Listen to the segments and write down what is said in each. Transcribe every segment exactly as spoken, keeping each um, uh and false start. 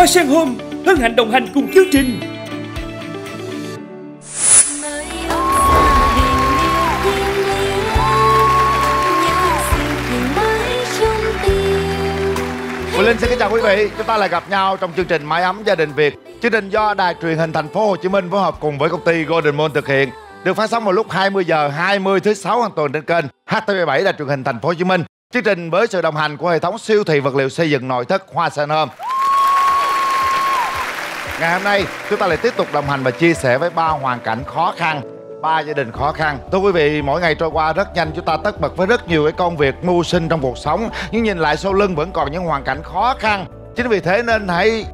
Hoa Sen Home hân hạnh đồng hành cùng chương trình. Quyền Linh xin kính chào quý vị. Chúng ta lại gặp nhau trong chương trình Mái Ấm Gia Đình Việt. Chương trình do Đài Truyền hình Thành phố Hồ Chí Minh phối hợp cùng với công ty Golden Moon thực hiện, được phát sóng vào lúc hai mươi giờ hai mươi thứ sáu hàng tuần trên kênh H T V bảy Đài Truyền hình Thành phố Hồ Chí Minh. Chương trình với sự đồng hành của hệ thống siêu thị vật liệu xây dựng nội thất Hoa Sen Home. Ngày hôm nay chúng ta lại tiếp tục đồng hành và chia sẻ với ba hoàn cảnh khó khăn, ba gia đình khó khăn. Thưa quý vị, mỗi ngày trôi qua rất nhanh, chúng ta tất bật với rất nhiều cái công việc mưu sinh trong cuộc sống, nhưng nhìn lại sau lưng vẫn còn những hoàn cảnh khó khăn. Chính vì thế nên hãy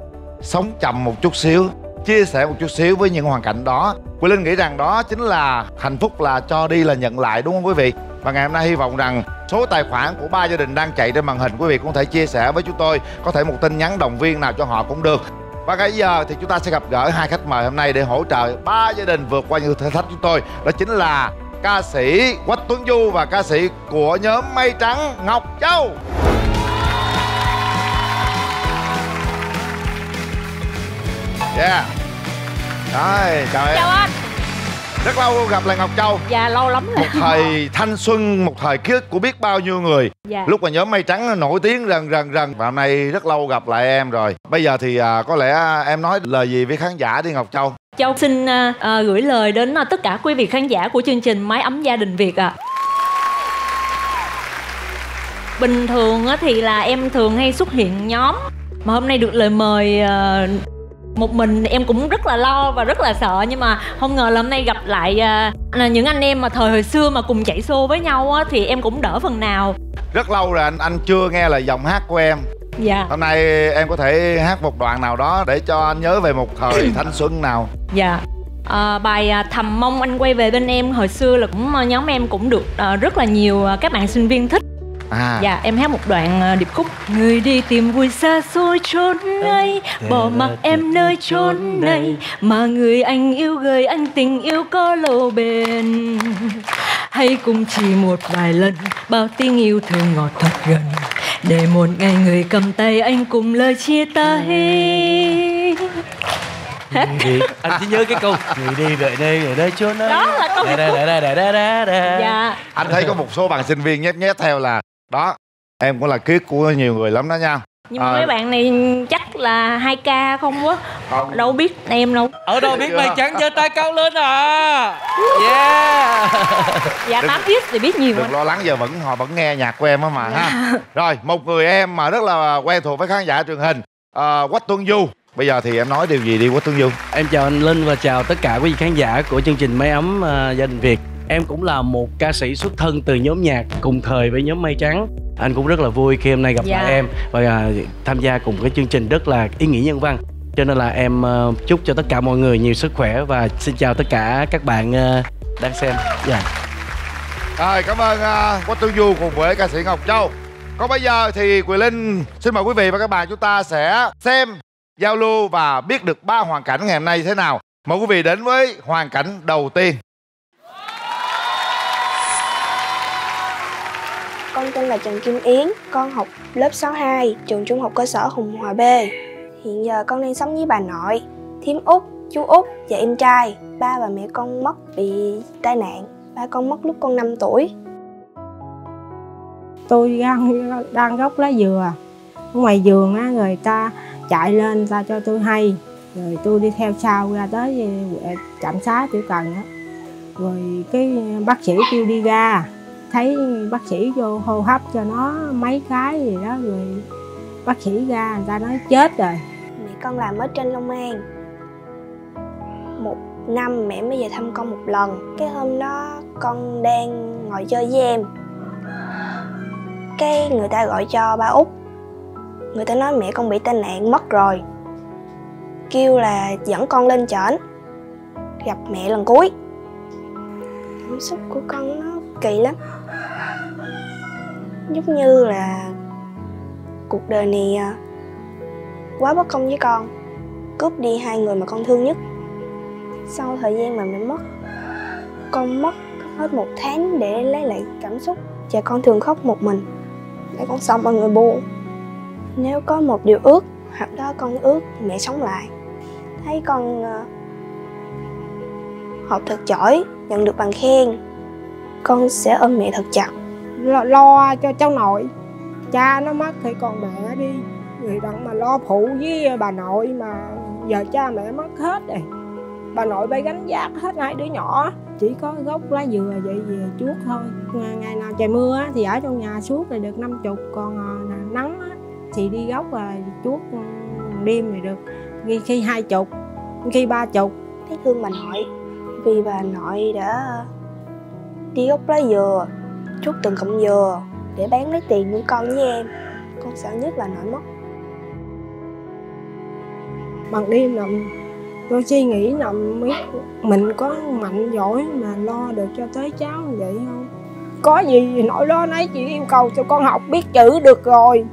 sống chậm một chút xíu, chia sẻ một chút xíu với những hoàn cảnh đó. Quyền Linh nghĩ rằng đó chính là hạnh phúc, là cho đi là nhận lại, đúng không quý vị? Và ngày hôm nay hy vọng rằng số tài khoản của ba gia đình đang chạy trên màn hình, quý vị cũng có thể chia sẻ với chúng tôi, có thể một tin nhắn động viên nào cho họ cũng được. Và bây giờ thì chúng ta sẽ gặp gỡ hai khách mời hôm nay để hỗ trợ ba gia đình vượt qua những thử thách chúng tôi. Đó chính là ca sĩ Quách Tuấn Du và ca sĩ của nhóm Mây Trắng Ngọc Châu. Yeah. Rồi, chào em. Chào anh. Rất lâu không gặp lại Ngọc Châu. Dạ, lâu lắm rồi. Một thời thanh xuân, một thời ký ức của biết bao nhiêu người. Dạ. Lúc mà nhóm Mây Trắng nổi tiếng rần rần rần. Và hôm nay rất lâu gặp lại em rồi. Bây giờ thì à, có lẽ em nói lời gì với khán giả đi Ngọc Châu. Châu xin uh, uh, gửi lời đến uh, tất cả quý vị khán giả của chương trình Mái Ấm Gia Đình Việt ạ. À. Bình thường uh, thì là em thường hay xuất hiện nhóm. Mà hôm nay được lời mời... Uh, một mình em cũng rất là lo và rất là sợ, nhưng mà không ngờ là hôm nay gặp lại uh, những anh em mà thời hồi xưa mà cùng chạy show với nhau á, thì em cũng đỡ phần nào. Rất lâu rồi anh anh chưa nghe là giọng hát của em. Dạ. Hôm nay em có thể hát một đoạn nào đó để cho anh nhớ về một thời thanh xuân nào. Dạ. À, bài Thầm Mong Anh Quay Về Bên Em hồi xưa là cũng nhóm em cũng được uh, rất là nhiều các bạn sinh viên thích. À. Dạ em hát một đoạn điệp khúc. Người đi tìm vui xa xôi chốn ấy, bỏ mặc em nơi chốn này, mà người anh yêu gửi anh tình yêu có lâu bền. Hay cùng chỉ một vài lần, bao tiếng yêu thương ngọt thật gần, để một ngày người cầm tay anh cùng lời chia tay. Hết. Anh chỉ nhớ cái câu người đi đợi đây, ở đây chốn ấy. Đó là câu điệp khúc. Dạ. Anh thấy có một số bạn sinh viên nhét nhét theo là đó. Em cũng là ký của nhiều người lắm đó nha. Nhưng à, mấy bạn này chắc là hai ca không quá. Không. Đâu biết em đâu. Ở đâu biết Mây Trắng giơ tay cao lên à. Yeah. Dạ tám biết thì biết nhiều. Đừng anh. Lo lắng, giờ vẫn họ vẫn nghe nhạc của em á mà. Dạ. Ha. Rồi, một người em mà rất là quen thuộc với khán giả truyền hình, à, Quách Tuấn Du. Bây giờ thì em nói điều gì đi Quách Tuấn Du? Em chào anh Linh và chào tất cả quý vị khán giả của chương trình Mái Ấm uh, Gia Đình Việt. Em cũng là một ca sĩ xuất thân từ nhóm nhạc cùng thời với nhóm Mây Trắng. Anh cũng rất là vui khi hôm nay gặp yeah. lại em và uh, tham gia cùng cái chương trình rất là ý nghĩa nhân văn. Cho nên là em uh, chúc cho tất cả mọi người nhiều sức khỏe và xin chào tất cả các bạn uh, đang xem. Dạ. Yeah. Rồi, cảm ơn uh, Quách Tuấn Du cùng với ca sĩ Ngọc Châu. Còn bây giờ thì Quyền Linh xin mời quý vị và các bạn chúng ta sẽ xem, giao lưu và biết được ba hoàn cảnh ngày hôm nay thế nào. Mời quý vị đến với hoàn cảnh đầu tiên. Con tên là Trần Kim Yến, con học lớp sáu hai, trường trung học cơ sở Hùng Hòa B. Hiện giờ con đang sống với bà nội, thím út, chú út và em trai. Ba và mẹ con mất vì tai nạn. Ba con mất lúc con năm tuổi. Tôi đang, đang gốc lá dừa. Ở ngoài vườn á, người ta chạy lên ra cho tôi hay, rồi tôi đi theo sau ra tới trạm xá Tiểu Cần á, rồi cái bác sĩ kêu đi ra, thấy bác sĩ vô hô hấp cho nó mấy cái gì đó, rồi bác sĩ ra người ta nói chết rồi. Mẹ con làm ở trên Long An một năm mẹ mới về thăm con một lần. Cái hôm đó con đang ngồi chơi với em, cái người ta gọi cho ba út. Người ta nói mẹ con bị tai nạn mất rồi, kêu là dẫn con lên trển gặp mẹ lần cuối. Cảm xúc của con nó kỳ lắm, giống như là cuộc đời này quá bất công với con, cướp đi hai người mà con thương nhất. Sau thời gian mà mẹ mất, con mất hết một tháng để lấy lại cảm xúc, và con thường khóc một mình để con xong mọi người buồn. Nếu có một điều ước Hoặc đó con ước mẹ sống lại, thấy con học thật giỏi, nhận được bằng khen, con sẽ ôm mẹ thật chặt, lo, lo cho cháu nội. Cha nó mất thì còn mẹ đi, người đặng mà lo phụ với bà nội, mà giờ cha mẹ mất hết rồi, bà nội phải gánh vác hết hai đứa nhỏ. Chỉ có gốc lá dừa vậy về chuốt thôi. Ngày nào trời mưa thì ở trong nhà suốt là được năm chục, còn nắng thì đi gốc và chuốt đêm thì được khi hai chục, khi ba chục. Thấy thương bà nội vì bà nội đã đi gốc lá dừa, chuốt từng cọng dừa để bán lấy tiền nuôi con với em. Con sợ nhất là nội mất. Bằng đêm nằm tôi suy nghĩ nằm biết mình có mạnh giỏi mà lo được cho tới cháu vậy không? Có gì nỗi lo nấy, chị yêu cầu cho con học biết chữ được rồi,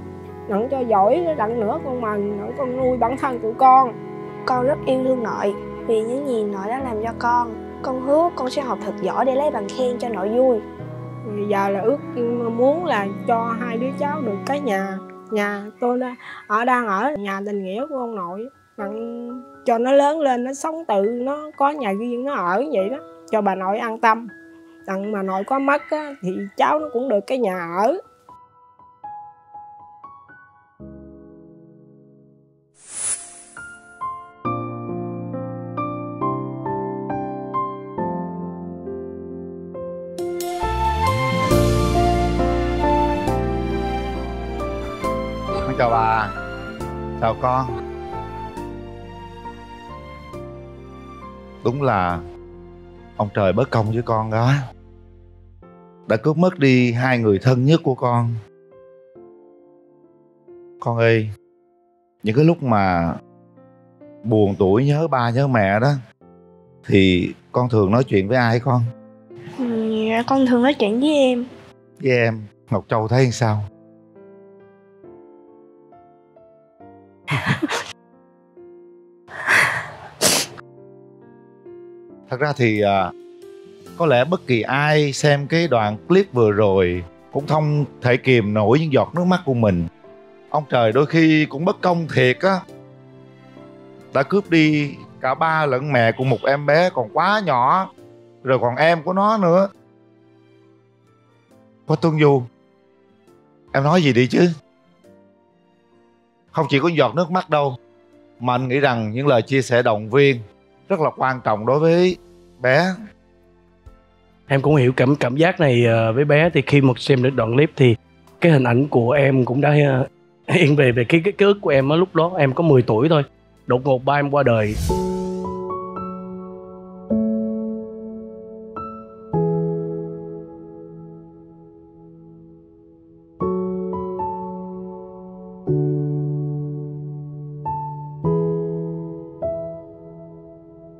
đặng cho giỏi, đặng nữa con mình, đặng con nuôi bản thân tụi con. Con rất yêu thương nội vì những gì nội đã làm cho con. Con hứa con sẽ học thật giỏi để lấy bằng khen cho nội vui. Bây giờ là ước muốn là cho hai đứa cháu được cái nhà. Nhà tôi đã, ở đang ở nhà tình nghĩa của ông nội, đặng cho nó lớn lên, nó sống tự, nó có nhà riêng, nó ở vậy đó, cho bà nội an tâm. Đặng mà nội có mất á, thì cháu nó cũng được cái nhà ở. Con chào bà. Chào con. Đúng là ông trời bất công với con đó, đã cướp mất đi hai người thân nhất của con. Con ơi, những cái lúc mà buồn tuổi nhớ ba nhớ mẹ đó, thì con thường nói chuyện với ai con? Ừ, con thường nói chuyện với em. Với em, Ngọc Châu thấy sao? Thật ra thì à, có lẽ bất kỳ ai xem cái đoạn clip vừa rồi cũng không thể kìm nổi những giọt nước mắt của mình. Ông trời đôi khi cũng bất công thiệt á, đã cướp đi cả ba lẫn mẹ của một em bé còn quá nhỏ, rồi còn em của nó nữa. Quách Tuấn Du, em nói gì đi chứ? Không chỉ có giọt nước mắt đâu, mà anh nghĩ rằng những lời chia sẻ động viên rất là quan trọng đối với bé. Em cũng hiểu cảm cảm giác này với bé. Thì khi mà xem được đoạn clip thì cái hình ảnh của em cũng đã hiện về về cái cái ký ức của em. Ở lúc đó em có mười tuổi thôi, đột ngột ba em qua đời.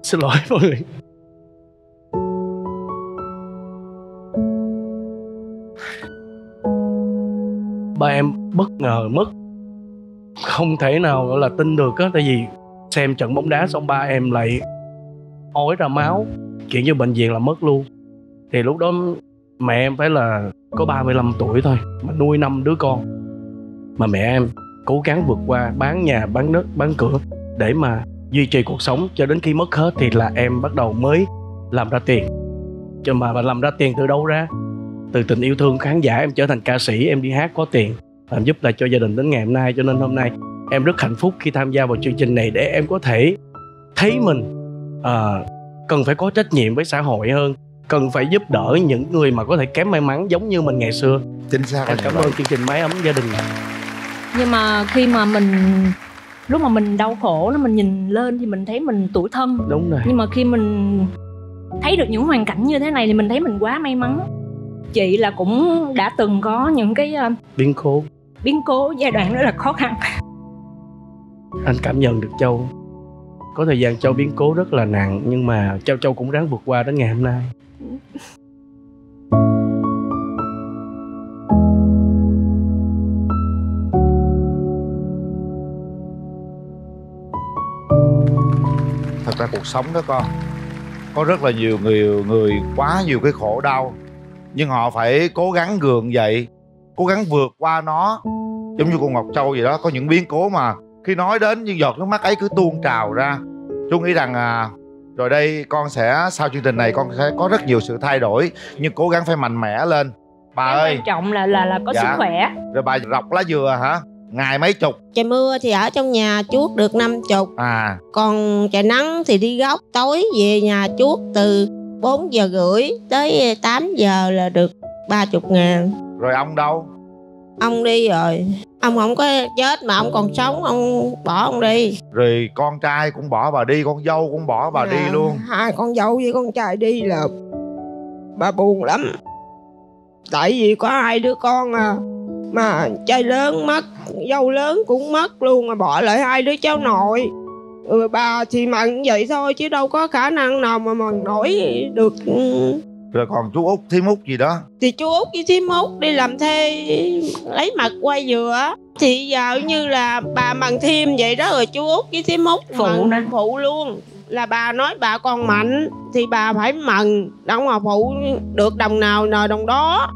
Xin lỗi mọi người. Ba em bất ngờ mất, không thể nào gọi là tin được á. Tại vì xem trận bóng đá xong ba em lại ói ra máu, chuyển vô bệnh viện là mất luôn. Thì lúc đó mẹ em phải là có ba mươi lăm tuổi thôi mà nuôi năm đứa con. Mà mẹ em cố gắng vượt qua, bán nhà, bán đất, bán cửa để mà duy trì cuộc sống cho đến khi mất hết thì là em bắt đầu mới làm ra tiền. Cho mà làm ra tiền từ đâu ra? Từ tình yêu thương khán giả, em trở thành ca sĩ, em đi hát có tiền, làm giúp lại cho gia đình đến ngày hôm nay. Cho nên hôm nay em rất hạnh phúc khi tham gia vào chương trình này để em có thể thấy mình à, cần phải có trách nhiệm với xã hội hơn, cần phải giúp đỡ những người mà có thể kém may mắn giống như mình ngày xưa. Chính xác. Em cảm ơn chương trình Mái Ấm Gia Đình. Nhưng mà khi mà mình lúc mà mình đau khổ nó, mình nhìn lên thì mình thấy mình tủi thân. Đúng rồi. Nhưng mà khi mình thấy được những hoàn cảnh như thế này thì mình thấy mình quá may mắn. Chị là cũng đã từng có những cái biến cố biến cố giai đoạn rất là khó khăn. Anh cảm nhận được Châu. Có thời gian Châu biến cố rất là nặng, nhưng mà Châu Châu cũng ráng vượt qua đến ngày hôm nay. Ra cuộc sống đó con, có rất là nhiều người người quá nhiều cái khổ đau, nhưng họ phải cố gắng gượng dậy, cố gắng vượt qua nó. Giống như cô Ngọc Châu vậy đó, có những biến cố mà Khi nói đến những giọt nước mắt ấy cứ tuôn trào ra. Chú nghĩ rằng à, rồi đây con sẽ, sau chương trình này con sẽ có rất nhiều sự thay đổi, nhưng cố gắng phải mạnh mẽ lên bà ơi. Quan trọng là là là có dạ. sức khỏe. Rồi bà rọc lá dừa hả? Ngày mấy chục? Trời mưa thì ở trong nhà chuốt được năm chục. À. Còn trời nắng thì đi góc. Tối về nhà chuốt từ bốn giờ rưỡi tới tám giờ là được ba mươi ngàn. Rồi ông đâu? Ông đi rồi. Ông không có chết mà ông còn sống, ông bỏ ông đi. Rồi con trai cũng bỏ bà đi, con dâu cũng bỏ bà à, đi luôn. Hai con dâu với con trai đi là bà buồn lắm. Tại vì có hai đứa con à, mà trai lớn mất, dâu lớn cũng mất luôn, mà bỏ lại hai đứa cháu nội. Ừ, bà thì mặn vậy thôi chứ đâu có khả năng nào mà mình nổi được. Rồi còn chú Út, thím Út gì đó? Thì chú Út với thím Út đi làm thuê lấy mặt quay dừa. Thì giờ như là bà mặn thêm vậy đó, rồi chú Út với thím Út phụ nên phụ luôn. Là bà nói bà còn mạnh thì bà phải mặn, đóng mà phụ được đồng nào nào đồng đó.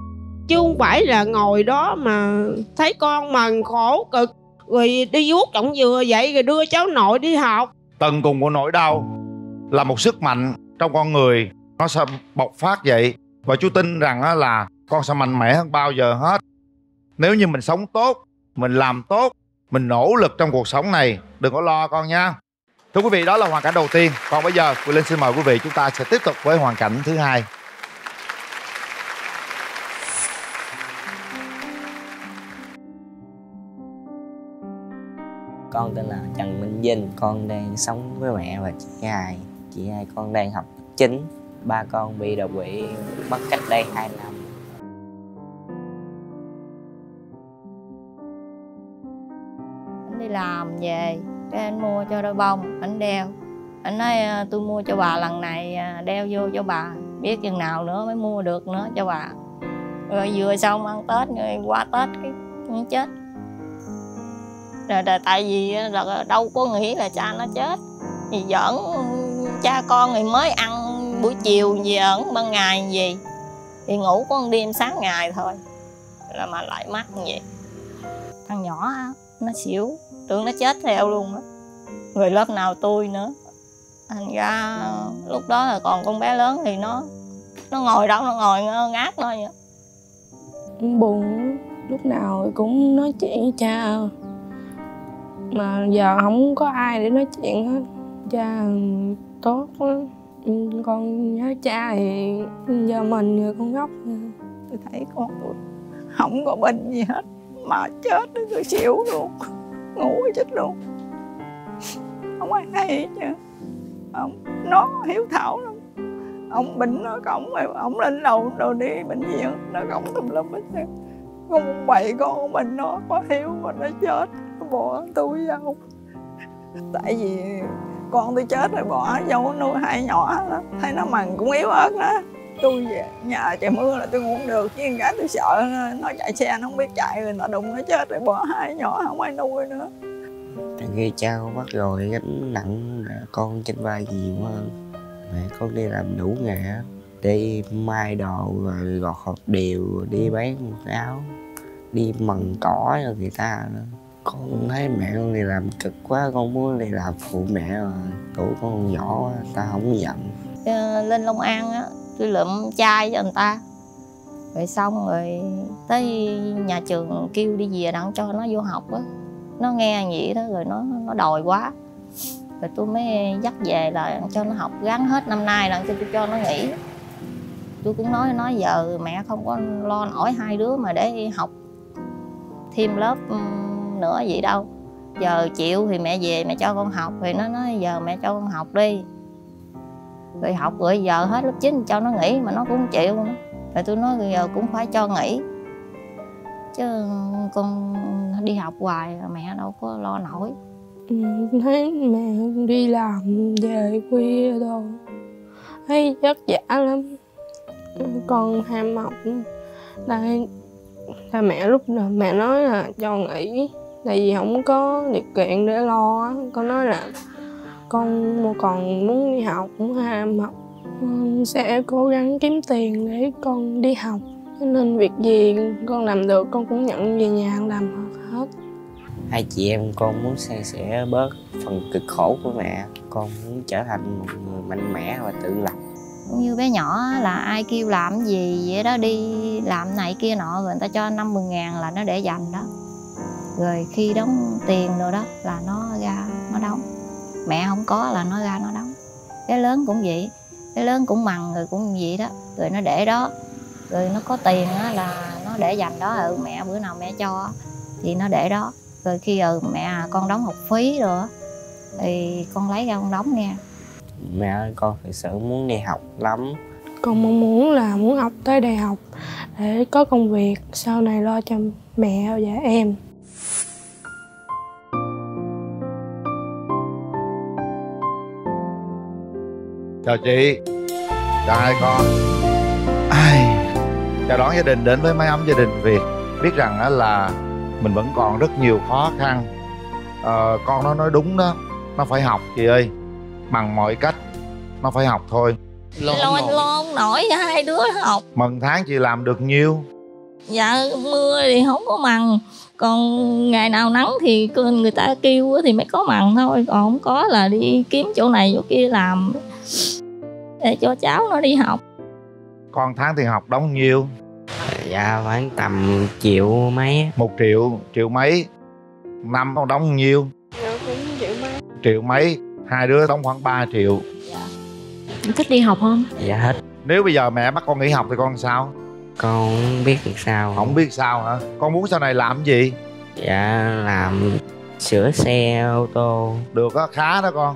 Chứ không phải là ngồi đó mà thấy con mần khổ cực, rồi đi vuốt trọng dừa vậy, rồi đưa cháu nội đi học. Tận cùng của nỗi đau là một sức mạnh trong con người, nó sẽ bộc phát vậy. Và chú tin rằng là con sẽ mạnh mẽ hơn bao giờ hết. Nếu như mình sống tốt, mình làm tốt, mình nỗ lực trong cuộc sống này, đừng có lo con nha. Thưa quý vị, đó là hoàn cảnh đầu tiên. Còn bây giờ, Quyền Linh xin mời quý vị chúng ta sẽ tiếp tục với hoàn cảnh thứ hai. Con tên là Trần Minh Vinh, con đang sống với mẹ và chị hai. Chị hai con đang học chính. Ba con bị đột quỵ mất cách đây hai năm. Anh đi làm về, cái anh mua cho đôi bông, anh đeo. Anh nói tôi mua cho bà lần này, đeo vô cho bà, biết chừng nào nữa mới mua được nữa cho bà. Rồi vừa xong ăn Tết, rồi qua Tết cái nó chết. Rồi, rồi, tại vì là đâu có nghĩ là cha nó chết. Thì giỡn cha con thì mới ăn buổi chiều, giỡn ban ngày gì thì ngủ con đêm sáng ngày thôi, là mà lại mắc như vậy. Thằng nhỏ nó xỉu, tưởng nó chết theo luôn đó. Người lớp nào tôi nữa. Thành ra lúc đó là còn con bé lớn thì nó nó ngồi đâu, nó ngồi ngơ ngác thôi vậy. Buồn, lúc nào cũng nói chuyện với cha, mà giờ không có ai để nói chuyện hết. Cha tốt lắm. Con nhớ cha thì giờ mình người con ngốc. Tôi thấy con tôi không có bệnh gì hết, mà chết nó cứ xỉu luôn, ngủ chết luôn. Không ai hay hết trơn. Ông nó hiếu thảo lắm. Ông bệnh nó cổng, ông lên lầu đồ đi bệnh viện, nó cổng tùm lum hết trơn. Con bậy con của mình nó có hiếu mà nó chết. Bỏ tôi dâu. Tại vì con tôi chết rồi bỏ dâu nuôi hai nhỏ đó. Thấy nó mần cũng yếu ớt đó. Tôi về nhà trời mưa là tôi ngủ không được. Chứ con gái tôi sợ nó chạy xe nó không biết chạy, rồi nó đụng nó chết rồi bỏ hai nhỏ không ai nuôi nữa. Tại khi cha con mất rồi gánh nặng mẹ con trên vai nhiều hơn. Mẹ con đi làm đủ nghề, đi mai đồ rồi gọt hộp điều, đi bán quần áo, đi mần cỏ cho người ta nữa. Con thấy mẹ con đi làm cực quá, con muốn đi làm phụ mẹ rồi. Tuổi con nhỏ quá, ta không có giận. Lên Long An á, tôi lượm chai cho người ta. Rồi xong rồi tới nhà trường kêu đi về đặng cho nó vô học á. Nó nghe vậy đó, rồi nó nó đòi quá. Rồi tôi mới dắt về là cho nó học, gắn hết năm nay là cho tôi cho nó nghỉ. Tôi cũng nói nói giờ mẹ không có lo nổi hai đứa mà để học thêm lớp nữa vậy đâu, giờ chịu thì mẹ về mẹ cho con học. Thì nó nói giờ mẹ cho con học đi, rồi học rồi giờ hết lớp chín cho nó nghỉ, mà nó cũng chịu nữa. Rồi tôi nói giờ cũng phải cho nghỉ chứ, con đi học hoài mẹ đâu có lo nổi. Thấy mẹ đi làm về khuya rồi thấy vất vả lắm, con ham học. Tại Là mẹ lúc nào mẹ nói là cho nghỉ, tại vì không có điều kiện để lo. Con nói là con còn muốn đi học, cũng ham học, con sẽ cố gắng kiếm tiền để con đi học. Cho nên việc gì con làm được con cũng nhận về nhà làm hết. Hai chị em con muốn san sẻ bớt phần cực khổ của mẹ. Con muốn trở thành một người mạnh mẽ và tự lập. Như bé nhỏ là ai kêu làm gì vậy đó, đi làm này kia nọ, người ta cho năm mươi ngàn là nó để dành đó. Rồi khi đóng tiền rồi đó là nó ra nó đóng. Mẹ không có là nó ra nó đóng. Cái lớn cũng vậy, cái lớn cũng mằn rồi cũng vậy đó. Rồi nó để đó, rồi nó có tiền đó là nó để dành đó. Ừ, mẹ bữa nào mẹ cho thì nó để đó. Rồi khi ừ, mẹ con đóng học phí rồi thì con lấy ra con đóng nha. Mẹ ơi, con thực sự muốn đi học lắm. Con mong muốn là muốn học tới đại học để có công việc sau này lo cho mẹ và em. Chào chị, chào hai con. Ai... Chào đón gia đình đến với Mái Ấm Gia Đình Việt. Biết rằng là mình vẫn còn rất nhiều khó khăn. à, Con nó nói đúng đó, nó phải học chị ơi. Bằng mọi cách, nó phải học thôi. Lo không nổi, hai đứa học. Mần tháng chị làm được nhiêu? Dạ, mưa thì không có mần. Còn ngày nào nắng thì người ta kêu thì mới có mần thôi. Còn không có là đi kiếm chỗ này chỗ kia làm để cho cháu nó đi học. Còn tháng thì học đóng nhiêu? Dạ, khoảng tầm triệu mấy. Một triệu, triệu mấy. Năm con đóng nhiêu? Dạ, cũng triệu mấy. Triệu mấy. Hai đứa đóng khoảng ba triệu. Dạ. Thích đi học không? Dạ hết. Nếu bây giờ mẹ bắt con nghỉ học thì con sao? Con không biết được sao. Không biết sao hả? Con muốn sau này làm gì? Dạ làm sửa xe ô tô. Được á, khá đó con.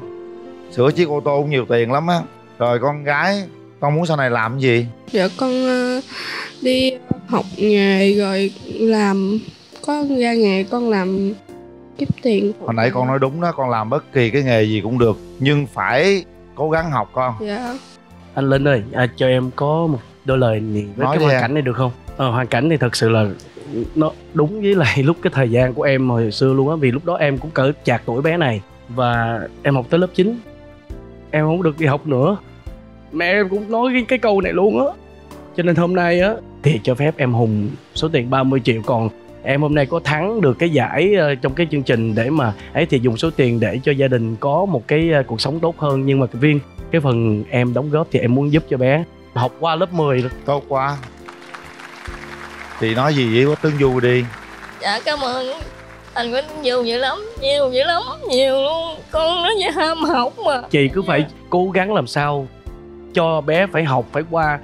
Sửa chiếc ô tô cũng nhiều tiền lắm á. Rồi con gái, con muốn sau này làm gì? Dạ con uh, đi học nghề rồi làm. Có ra nghề con làm kiếm tiền. Hồi nãy con nói đúng đó, con làm bất kỳ cái nghề gì cũng được, nhưng phải cố gắng học con. Dạ. Anh Linh ơi, à, cho em có một đôi lời với nói cái hoàn cảnh này được không? Ờ, hoàn cảnh thì thật sự là nó đúng với lại lúc cái thời gian của em hồi xưa luôn á. Vì lúc đó em cũng cỡ chạc tuổi bé này. Và em học tới lớp chín. Em không được đi học nữa. Mẹ em cũng nói cái, cái câu này luôn á. Cho nên hôm nay á thì cho phép em hùng số tiền ba mươi triệu. Còn em hôm nay có thắng được cái giải trong cái chương trình để mà ấy thì dùng số tiền để cho gia đình có một cái cuộc sống tốt hơn. Nhưng mà Viên, cái phần em đóng góp thì em muốn giúp cho bé học qua lớp mười. Tốt quá. Thì nói gì với Tuấn Du đi. Dạ cảm ơn anh Quýnh. Nhiều dữ lắm, nhiều dữ lắm, nhiều luôn. Con nó như ham học mà. Chị cứ phải cố gắng làm sao cho bé phải học, phải qua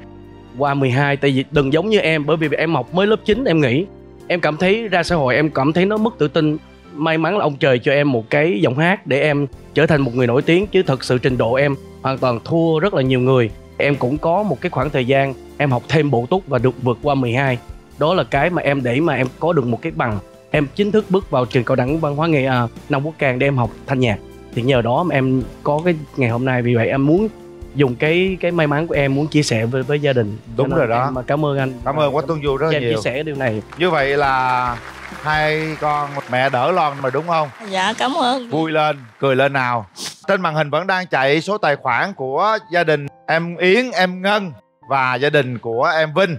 qua mười hai. Tại vì đừng giống như em, bởi vì em học mới lớp chín em nghỉ. Em cảm thấy ra xã hội em cảm thấy nó mất tự tin. May mắn là ông trời cho em một cái giọng hát để em trở thành một người nổi tiếng. Chứ thật sự trình độ em hoàn toàn thua rất là nhiều người. Em cũng có một cái khoảng thời gian em học thêm bổ túc và được vượt qua mười hai. Đó là cái mà em để mà em có được một cái bằng. Em chính thức bước vào trường cao đẳng văn hóa nghệ à, Nam Quốc Càng để em học thanh nhạc. Thì nhờ đó mà em có cái ngày hôm nay. Vì vậy em muốn dùng cái cái may mắn của em muốn chia sẻ với với gia đình. Đúng rồi đó. Mà cảm ơn anh. Cảm ơn Quách Tuấn Du rất nhiều. Em chia sẻ điều này. Như vậy là hai con mẹ đỡ lon mà đúng không? Dạ cảm ơn. Vui lên, cười lên nào. Trên màn hình vẫn đang chạy số tài khoản của gia đình em Yến, em Ngân và gia đình của em Vinh.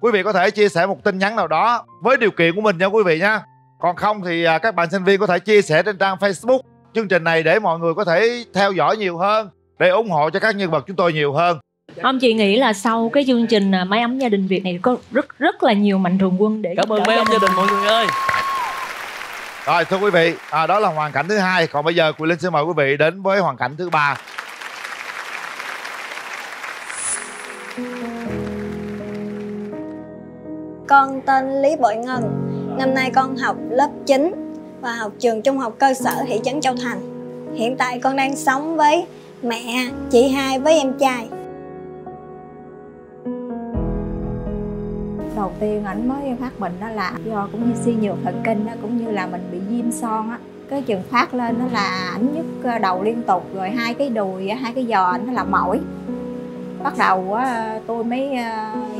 Quý vị có thể chia sẻ một tin nhắn nào đó với điều kiện của mình nha quý vị nha. Còn không thì các bạn sinh viên có thể chia sẻ trên trang Facebook chương trình này để mọi người có thể theo dõi nhiều hơn, để ủng hộ cho các nhân vật chúng tôi nhiều hơn. Ông chị nghĩ là sau cái chương trình Mái Ấm Gia Đình Việt này có rất rất là nhiều mạnh thường quân để cảm ơn Mái Ấm Gia Đình mọi người ơi. Rồi thưa quý vị, à, đó là hoàn cảnh thứ hai. Còn bây giờ Quỳ Linh xin mời quý vị đến với hoàn cảnh thứ ba. Con tên Lý Bội Ngân, năm nay con học lớp chín và học trường trung học cơ sở thị trấn Châu Thành. Hiện tại con đang sống với mẹ, chị hai với em trai. Đầu tiên ảnh mới phát bệnh đó là do cũng như suy nhược thần kinh đó, cũng như là mình bị viêm son á. Cái trường phát lên đó là ảnh nhức đầu liên tục, rồi hai cái đùi, hai cái giò ảnh là mỏi. Bắt đầu tôi mới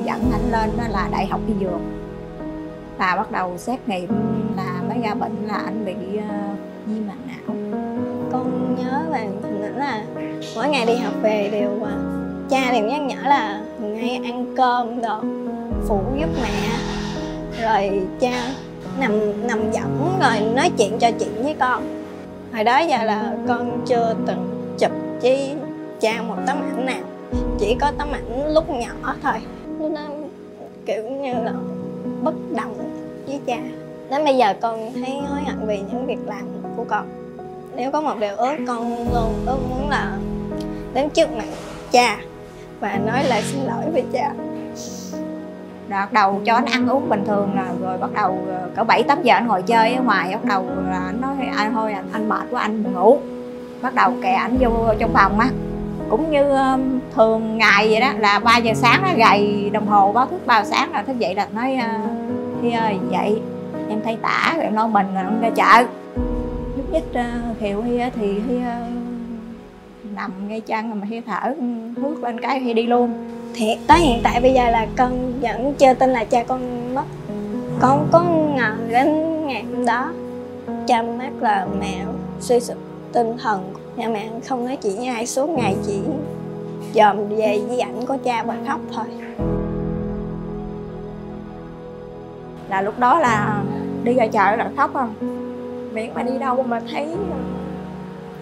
dẫn ảnh lên đó là Đại học Y Dược. Và bắt đầu xét nghiệm là mới ra bệnh là ảnh bị viêm màng não. Con nhớ về hình ảnh là mỗi ngày đi học về đều cha đều nhắc nhở là ngày ăn cơm đồ, phụ giúp mẹ. Rồi cha nằm nằm võng rồi nói chuyện cho chuyện với con. Hồi đó giờ là con chưa từng chụp với cha một tấm ảnh nào, chỉ có tấm ảnh lúc nhỏ thôi. Nó kiểu như là bất đồng với cha. Đến bây giờ con thấy hối hận vì những việc làm của con. Nếu có một điều ước, con luôn ước muốn là đến trước mặt cha và nói lời xin lỗi với cha. Bắt đầu cho nó ăn uống bình thường là rồi bắt đầu cỡ bảy tám giờ anh ngồi chơi ở ngoài, bắt đầu là anh nói anh thôi anh, anh mệt quá anh ngủ. Bắt đầu kè ảnh vô trong phòng á. Cũng như thường ngày vậy đó, là ba giờ sáng nó gầy đồng hồ báo thức ba giờ sáng là thức dậy là nói Thi ơi dậy em thấy tả rồi em lo mình rồi em ra chợ. Lúc nhất Thiệu Hi thì Hi nằm ngay chăn rồi mà Hi thở hút lên cái Hi đi luôn. Thiệt tới hiện tại bây giờ là con vẫn chưa tin là cha con mất. Con có ngờ đến ngày hôm đó cha mất là mẹ suy sụp tinh thần. Nhà mẹ không nói chuyện với ai, suốt ngày chỉ dòm về di ảnh của cha và khóc thôi. Là lúc đó là đi ra chợ là khóc không? Miễn mà đi đâu mà thấy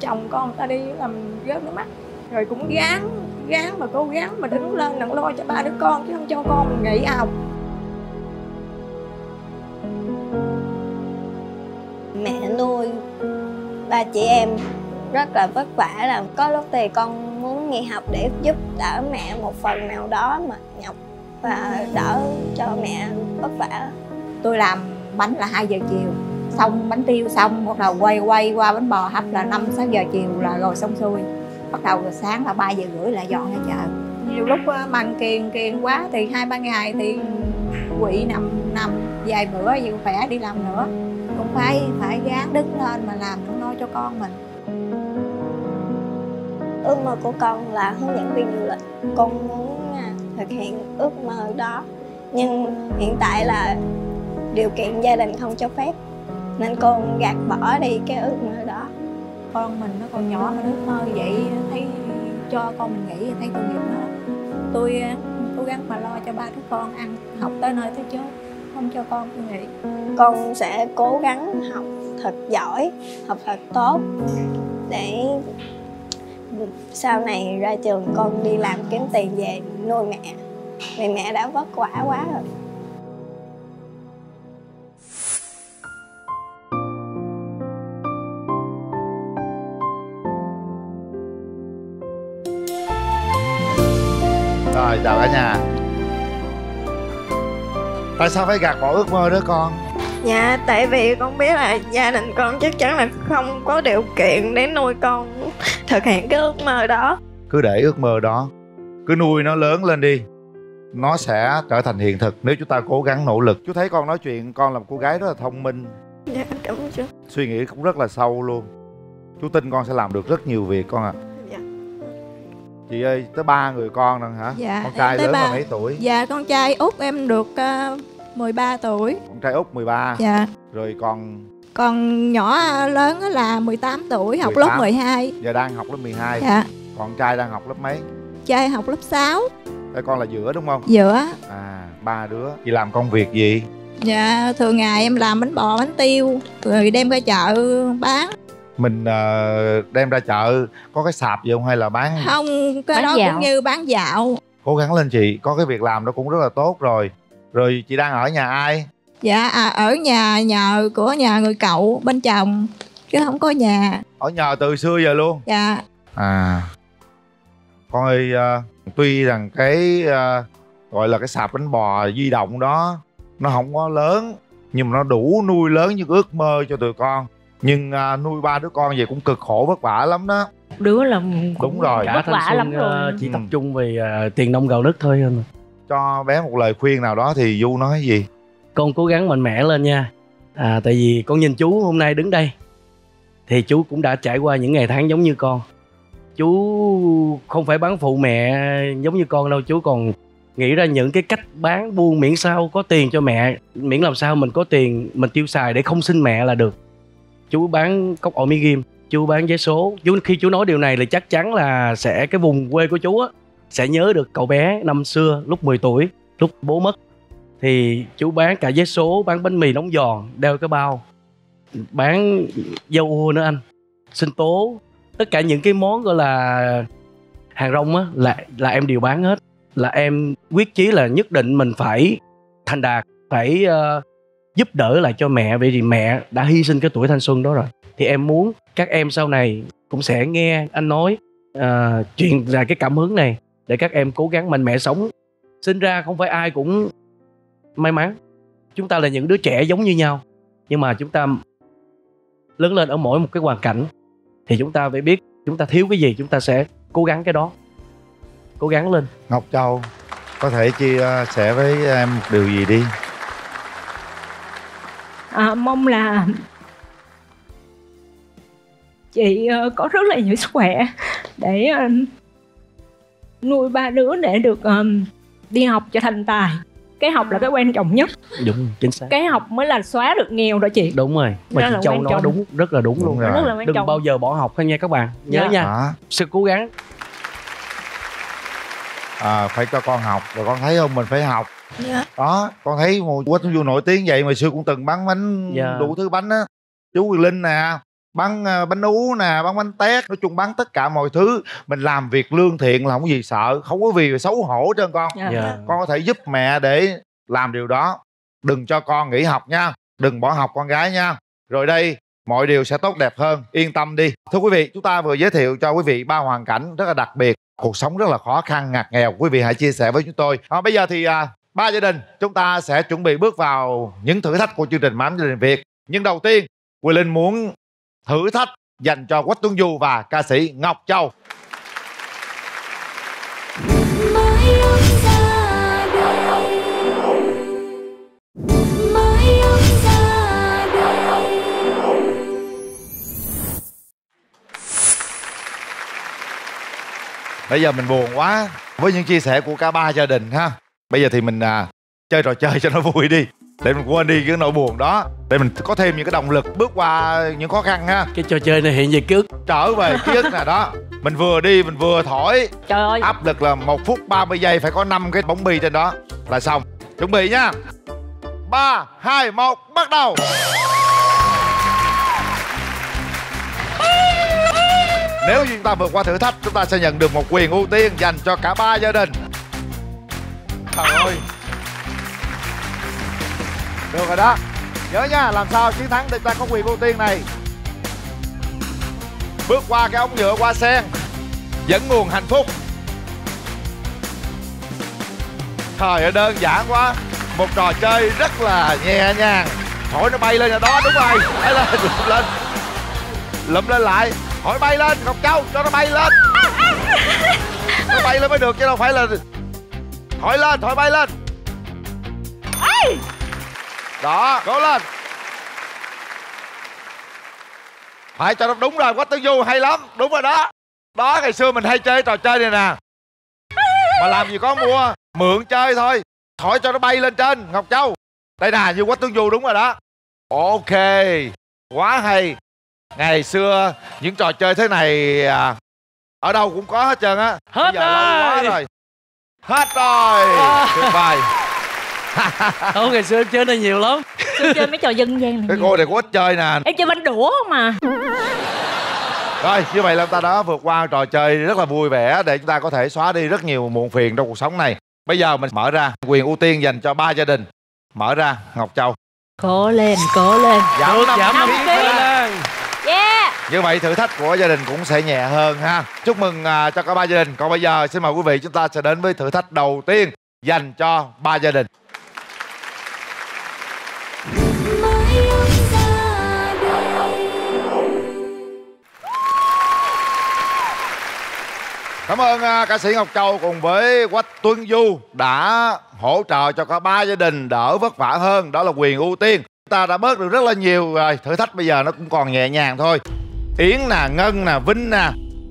chồng con ta đi làm rớt nước mắt. Rồi cũng gán, gán mà cố gắng mà đứng lên đặng lo cho ba đứa con chứ không cho con mình nghỉ học. Mẹ nuôi ba chị em rất là vất vả, là có lúc thì con muốn nghỉ học để giúp đỡ mẹ một phần nào đó mà nhọc và đỡ cho mẹ vất vả. Tôi làm bánh là hai giờ chiều, xong bánh tiêu xong bắt đầu quay quay qua bánh bò hấp là năm sáu giờ chiều là rồi xong xuôi. Bắt đầu rồi sáng là ba giờ rưỡi là dọn ra chợ. Nhiều lúc bằng kiền kiền quá thì hai ba ngày thì quỵ nằm nằm vài bữa thì khỏe đi làm nữa. Cũng phải phải gán đứng lên mà làm nó lo cho con mình. Ước mơ của con là hướng dẫn viên du lịch. Con muốn thực hiện ước mơ đó. Nhưng hiện tại là điều kiện gia đình không cho phép, nên con gạt bỏ đi cái ước mơ đó. Con mình nó còn nhỏ mà ước mơ vậy, thấy cho con mình nghĩ thấy tội nghiệp nó. Tôi cố gắng mà lo cho ba đứa con ăn học tới nơi tới chốn, không cho con tôi nghĩ. Con sẽ cố gắng học thật giỏi, học thật tốt để sau này ra trường con đi làm kiếm tiền về nuôi mẹ. Vì mẹ đã vất vả quá rồi. Rồi, chào cả nhà. Tại sao phải gạt bỏ ước mơ đó con? Dạ, tại vì con biết là gia đình con chắc chắn là không có điều kiện để nuôi con thực hiện cái ước mơ đó. Cứ để ước mơ đó, cứ nuôi nó lớn lên đi, nó sẽ trở thành hiện thực nếu chúng ta cố gắng nỗ lực. Chú thấy con nói chuyện, con là một cô gái rất là thông minh. Dạ, cảm ơn chú. Suy nghĩ cũng rất là sâu luôn. Chú tin con sẽ làm được rất nhiều việc con ạ. À. Dạ. Chị ơi, tới ba người con rồi hả? Dạ, con trai lớn là mấy tuổi? Dạ, con trai út em được uh, mười ba tuổi. Con trai út mười ba. Dạ. Rồi con... Còn nhỏ lớn là mười tám tuổi, học mười tám. lớp mười hai. Giờ đang học lớp mười hai. Dạ. Còn trai đang học lớp mấy? Trai học lớp sáu. Thế con là giữa đúng không? Giữa. À, ba đứa. Chị làm công việc gì? Dạ, thường ngày em làm bánh bò, bánh tiêu, rồi đem ra chợ bán. Mình uh, đem ra chợ có cái sạp gì không hay là bán? Không, cái bán đó dạo. Cũng như bán dạo. Cố gắng lên chị, có cái việc làm đó cũng rất là tốt rồi. Rồi chị đang ở nhà ai? Dạ, à, ở nhà nhờ của nhà người cậu bên chồng, chứ không có nhà. Ở nhà từ xưa giờ luôn? Dạ. À, con ơi, uh, tuy rằng cái uh, gọi là cái sạp bánh bò di động đó nó không có lớn, nhưng mà nó đủ nuôi lớn những ước mơ cho tụi con. Nhưng uh, nuôi ba đứa con vậy cũng cực khổ vất vả lắm đó. Đứa là đúng rồi, vất vả lắm rồi. Chỉ ừ. tập trung về uh, tiền nông gạo đất thôi. Cho bé một lời khuyên nào đó thì Du nói gì? Con cố gắng mạnh mẽ lên nha. À, tại vì con nhìn chú hôm nay đứng đây thì chú cũng đã trải qua những ngày tháng giống như con. Chú không phải bán phụ mẹ giống như con đâu. Chú còn nghĩ ra những cái cách bán buôn miễn sao có tiền cho mẹ. Miễn làm sao mình có tiền mình tiêu xài để không xin mẹ là được. Chú bán cốc ổi mỹ ghim, chú bán vé số. Chú, khi chú nói điều này là chắc chắn là sẽ cái vùng quê của chú á, sẽ nhớ được cậu bé năm xưa lúc mười tuổi, lúc bố mất. thì chú bán cả vé số, bán bánh mì nóng giòn, đeo cái bao, bán dâu ua nữa anh, sinh tố. Tất cả những cái món gọi là hàng rong á là, là em đều bán hết. Là em quyết chí là nhất định mình phải thành đạt, phải uh, giúp đỡ lại cho mẹ. Vì mẹ đã hy sinh cái tuổi thanh xuân đó rồi. Thì em muốn các em sau này cũng sẽ nghe anh nói uh, chuyện ra cái cảm hứng này, để các em cố gắng mạnh mẽ sống. Sinh ra không phải ai cũng may mắn. Chúng ta là những đứa trẻ giống như nhau, nhưng mà chúng ta lớn lên ở mỗi một cái hoàn cảnh, thì chúng ta phải biết chúng ta thiếu cái gì, chúng ta sẽ cố gắng cái đó, cố gắng lên. Ngọc Châu có thể chia sẻ với em một điều gì đi? À, mong là chị có rất là nhiều sức khỏe để nuôi ba đứa, để được đi học cho thành tài. Cái học là cái quan trọng nhất. Đúng, chính xác. Cái học mới là xóa được nghèo đó chị. Đúng rồi. Mà chị Châu nói đúng, rất là đúng, đúng luôn rồi. Rất là đừng bao giờ bỏ học nha các bạn. Nhớ dạ. nha. À. Sự cố gắng. À, phải cho con học. Rồi con thấy không, mình phải học. Dạ. Đó, con thấy Quách Tuấn Du nổi tiếng vậy mà xưa cũng từng bán bánh dạ. đủ thứ bánh á. Chú Quyền Linh nè, bán bánh ú nè, bán bánh tét, nói chung bán tất cả mọi thứ. Mình làm việc lương thiện là không có gì sợ, không có vì xấu hổ hết trơn con. Yeah. Yeah. Con có thể giúp mẹ để làm điều đó. Đừng cho con nghỉ học nha, đừng bỏ học con gái nha. Rồi đây mọi điều sẽ tốt đẹp hơn, yên tâm đi. Thưa quý vị, chúng ta vừa giới thiệu cho quý vị ba hoàn cảnh rất là đặc biệt, cuộc sống rất là khó khăn ngặt nghèo. Quý vị hãy chia sẻ với chúng tôi. À, bây giờ thì à, ba gia đình chúng ta sẽ chuẩn bị bước vào những thử thách của chương trình Mái Ấm Gia Đình Việt. Nhưng đầu tiên Quyền Linh muốn thử thách dành cho Quách Tuấn Du và ca sĩ Ngọc Châu. Mái ấm gia đình. Mái ấm gia đình. Bây giờ mình buồn quá với những chia sẻ của cả ba gia đình ha. Bây giờ thì mình à, chơi trò chơi cho nó vui đi, để mình quên đi cái nỗi buồn đó, để mình có thêm những cái động lực bước qua những khó khăn ha. Cái trò chơi này hiện về ký ức, trở về ký ức nè đó. Mình vừa đi mình vừa thổi. Trời ơi, áp lực là một phút ba mươi giây phải có năm cái bóng bi trên đó là xong. Chuẩn bị nha, ba hai một bắt đầu. Nếu chúng ta vượt qua thử thách, chúng ta sẽ nhận được một quyền ưu tiên dành cho cả ba gia đình. Trời ơi, được rồi đó. Nhớ nha, làm sao chiến thắng thì ta có quyền ưu tiên này. Bước qua cái ống nhựa hoa sen, dẫn nguồn hạnh phúc. Trời ơi, đơn giản quá. Một trò chơi rất là nhẹ nhàng. Thổi nó bay lên rồi đó, đúng rồi. Bay lên, lụm lên. Lụm lên lại. Thổi bay lên, Ngọc Châu, cho nó bay lên. Nó bay lên mới được chứ đâu phải là... Thổi lên, thổi bay lên. Đó, cố lên. Phải cho nó đúng rồi, Quách Tuấn Du hay lắm. Đúng rồi đó. Đó, ngày xưa mình hay chơi trò chơi này nè. Mà làm gì có mua, mượn chơi thôi. Thổi cho nó bay lên trên, Ngọc Châu. Đây nè, như Quách Tuấn Du đúng rồi đó. Ok, quá hay. Ngày xưa những trò chơi thế này ở đâu cũng có hết trơn á. Hết giờ rồi. Quá rồi. Hết rồi. Tuyệt vời. Không, ngày xưa em chơi này nhiều lắm. Xưa chơi mấy trò dân gian này. Cái cô này có ít chơi nè. Em chơi banh đũa mà. Rồi, như vậy là ta đã vượt qua trò chơi rất là vui vẻ, để chúng ta có thể xóa đi rất nhiều muộn phiền trong cuộc sống này. Bây giờ mình mở ra quyền ưu tiên dành cho ba gia đình. Mở ra, Ngọc Châu. Cố lên, cố lên. Giảm năm ký lên. Yeah. Như vậy thử thách của gia đình cũng sẽ nhẹ hơn ha. Chúc mừng uh, cho cả ba gia đình. Còn bây giờ xin mời quý vị, chúng ta sẽ đến với thử thách đầu tiên dành cho ba gia đình. Cảm ơn uh, ca sĩ Ngọc Châu cùng với Quách Tuấn Du đã hỗ trợ cho cả ba gia đình đỡ vất vả hơn. Đó là quyền ưu tiên. Chúng ta đã bớt được rất là nhiều rồi. Thử thách bây giờ nó cũng còn nhẹ nhàng thôi. Yến nè, Ngân nè, Vinh nè,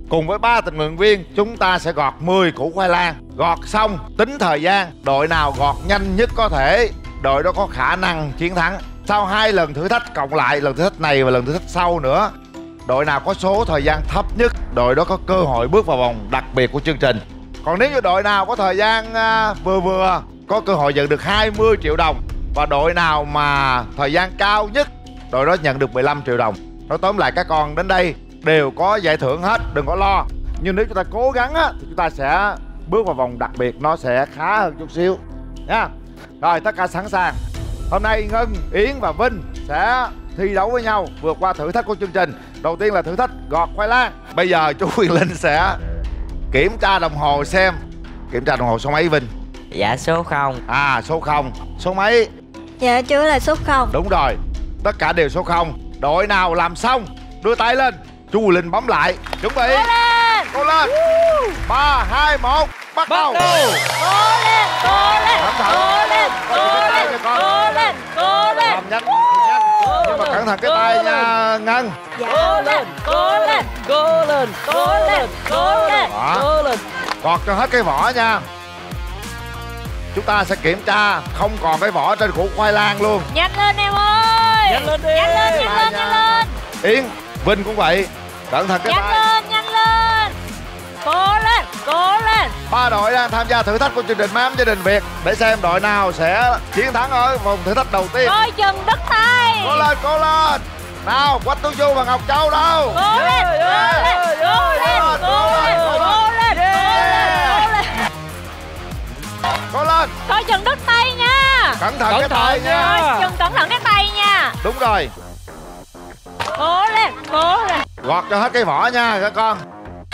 cùng với ba tình nguyện viên, chúng ta sẽ gọt mười củ khoai lang. Gọt xong tính thời gian, đội nào gọt nhanh nhất có thể, đội đó có khả năng chiến thắng. Sau hai lần thử thách cộng lại, lần thử thách này và lần thử thách sau nữa, đội nào có số thời gian thấp nhất, đội đó có cơ hội bước vào vòng đặc biệt của chương trình. Còn nếu như đội nào có thời gian uh, vừa vừa, có cơ hội nhận được hai mươi triệu đồng. Và đội nào mà thời gian cao nhất, đội đó nhận được mười lăm triệu đồng. Nói tóm lại các con đến đây đều có giải thưởng hết, đừng có lo. Nhưng nếu chúng ta cố gắng á, thì chúng ta sẽ bước vào vòng đặc biệt, nó sẽ khá hơn chút xíu nha. Rồi, tất cả sẵn sàng. Hôm nay Ngân, Yến và Vinh sẽ thi đấu với nhau, vượt qua thử thách của chương trình. Đầu tiên là thử thách gọt khoai lang. Bây giờ chú Quyền Linh sẽ kiểm tra đồng hồ xem. Kiểm tra đồng hồ số mấy Vinh? Dạ số không. À số không. Số mấy? Dạ chú là số không. Đúng rồi, tất cả đều số không. Đội nào làm xong đưa tay lên. Chú Quyền Linh bấm lại. Chuẩn bị. Cố lên. Cố lên. ba, hai, một. Bắt đầu. Cố lên. Cố lên. Cố lên. Cố lên. Cố lên. Cố lên. Làm nhanh. Nhưng mà cẩn thận cái tay nha Ngân. Cố lên. Cố lên. Cố lên. Cố lên. Cố lên. Cố lên. Gọt cho hết cái vỏ nha. Chúng ta sẽ kiểm tra không còn cái vỏ trên củ khoai lang luôn. Nhanh lên em ơi. Nhanh lên đi. Nhanh lên, nhanh lên, nhanh lên. Yến, Vinh cũng vậy. Cẩn thận cái tay. Nhanh lên, nhanh lên. Cố lên, cố lên. Ba đội đang tham gia thử thách của chương trình Mái Ấm Gia Đình Việt để xem đội nào sẽ chiến thắng ở vòng thử thách đầu tiên. Coi chừng đất tay. Cố lên, cố lên. Nào, Quách Tuấn Du và Ngọc Châu đâu? Cố lên, cố lên, cố lên, cố lên, cố lên, cố lên. Cố lên. Coi chừng đứt tay nha. Cẩn thận cái tay nha. Coi chừng cẩn thận cái tay nha. Đúng rồi. Cố lên, cố lên. Gọt cho hết cái vỏ nha các con.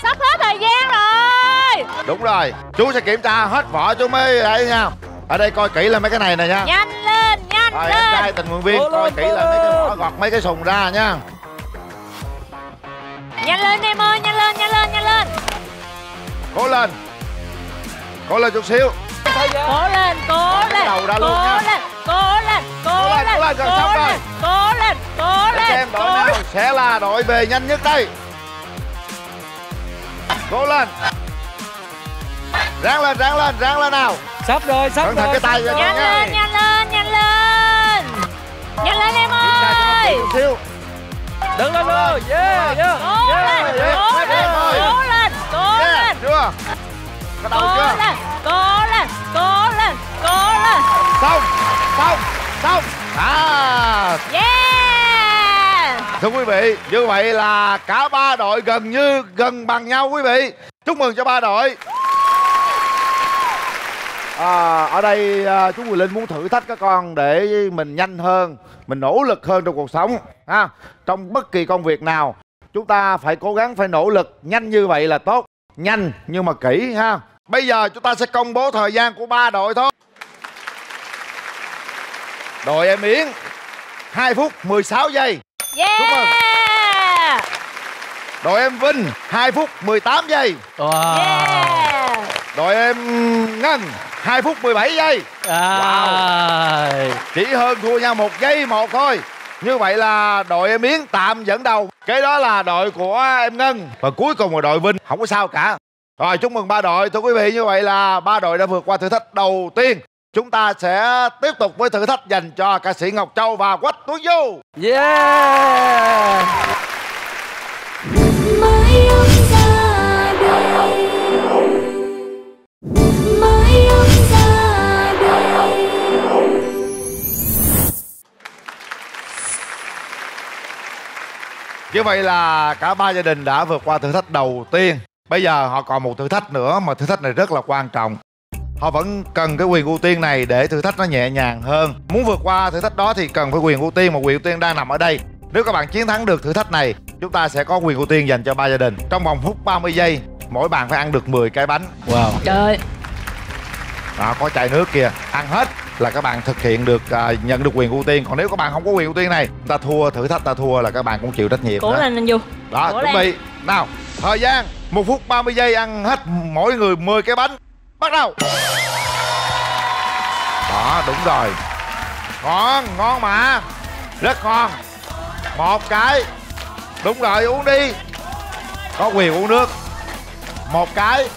Sắp hết thời gian rồi. Đúng rồi. Chú sẽ kiểm tra hết vỏ chú mới đấy nha. Ở đây coi kỹ là mấy cái này nè nha. Nhanh lên, nhanh rồi, lên. Rồi em trai tình nguyện viên coi kỹ là mấy cái vỏ, gọt mấy cái sùng ra nha. Nhanh lên em ơi, nhanh lên, nhanh lên, nhanh lên. Cố lên. Cố lên chút xíu. Cố lên, cố lên, cố lên, cố lên, cố lên, cố lên, cố lên, cố lên, cố lên, cố lên. Xem đội nào sẽ là đội về nhanh nhất đây. Cố lên. Ráng lên, ráng lên, ráng lên nào. Sắp rồi, sắp rồi. Cái tay nhanh lên, nhanh lên, nhanh lên. Nhanh lên em ơi. Đứng lên luôn. Yeah, yeah. Cố lên, cố lên, cố lên, cố lên. Chưa? Có đầu chưa? Cố lên, cố lên, cố lên. Xong, xong, xong. À. Yeah. Thưa quý vị, như vậy là cả ba đội gần như gần bằng nhau quý vị. Chúc mừng cho ba đội. À, ở đây chú Quyền Linh muốn thử thách các con để mình nhanh hơn, mình nỗ lực hơn trong cuộc sống. À, trong bất kỳ công việc nào, chúng ta phải cố gắng, phải nỗ lực nhanh như vậy là tốt. Nhanh nhưng mà kỹ ha. Bây giờ chúng ta sẽ công bố thời gian của ba đội thôi. Đội em Yến hai phút mười sáu giây. Yeah. Chúc mừng. Đội em Vinh hai phút mười tám giây. Wow. Yeah. Đội em Ngân hai phút mười bảy giây. Wow. Wow. Chỉ hơn thua nhau một giây một thôi. Như vậy là đội em Yến tạm dẫn đầu. Cái đó là đội của em Ngân. Và cuối cùng là đội Vinh. Không có sao cả. Rồi, chúc mừng ba đội. Thưa quý vị, như vậy là ba đội đã vượt qua thử thách đầu tiên. Chúng ta sẽ tiếp tục với thử thách dành cho ca sĩ Ngọc Châu và Quách Tuấn Du. Yeah. Mái ấm gia đình. Mái ấm gia đình. Như vậy là cả ba gia đình đã vượt qua thử thách đầu tiên. Bây giờ họ còn một thử thách nữa, mà thử thách này rất là quan trọng. Họ vẫn cần cái quyền ưu tiên này để thử thách nó nhẹ nhàng hơn. Muốn vượt qua thử thách đó thì cần phải quyền ưu tiên, mà quyền ưu tiên đang nằm ở đây. Nếu các bạn chiến thắng được thử thách này, chúng ta sẽ có quyền ưu tiên dành cho ba gia đình. Trong vòng phút ba mươi giây, mỗi bạn phải ăn được mười cái bánh. Wow. Trời ơi. Đó, có chai nước kìa. Ăn hết là các bạn thực hiện được, à, nhận được quyền ưu tiên. Còn nếu các bạn không có quyền ưu tiên này, ta thua thử thách, ta thua là các bạn cũng chịu trách nhiệm. Cố lên anh Du. Đó, chuẩn bị. Nào, thời gian một phút ba mươi giây, ăn hết mỗi người mười cái bánh. Bắt đầu. Đó, đúng rồi. Ngon, ngon mà. Rất ngon. Một cái. Đúng rồi, uống đi. Có quyền uống nước. Một cái.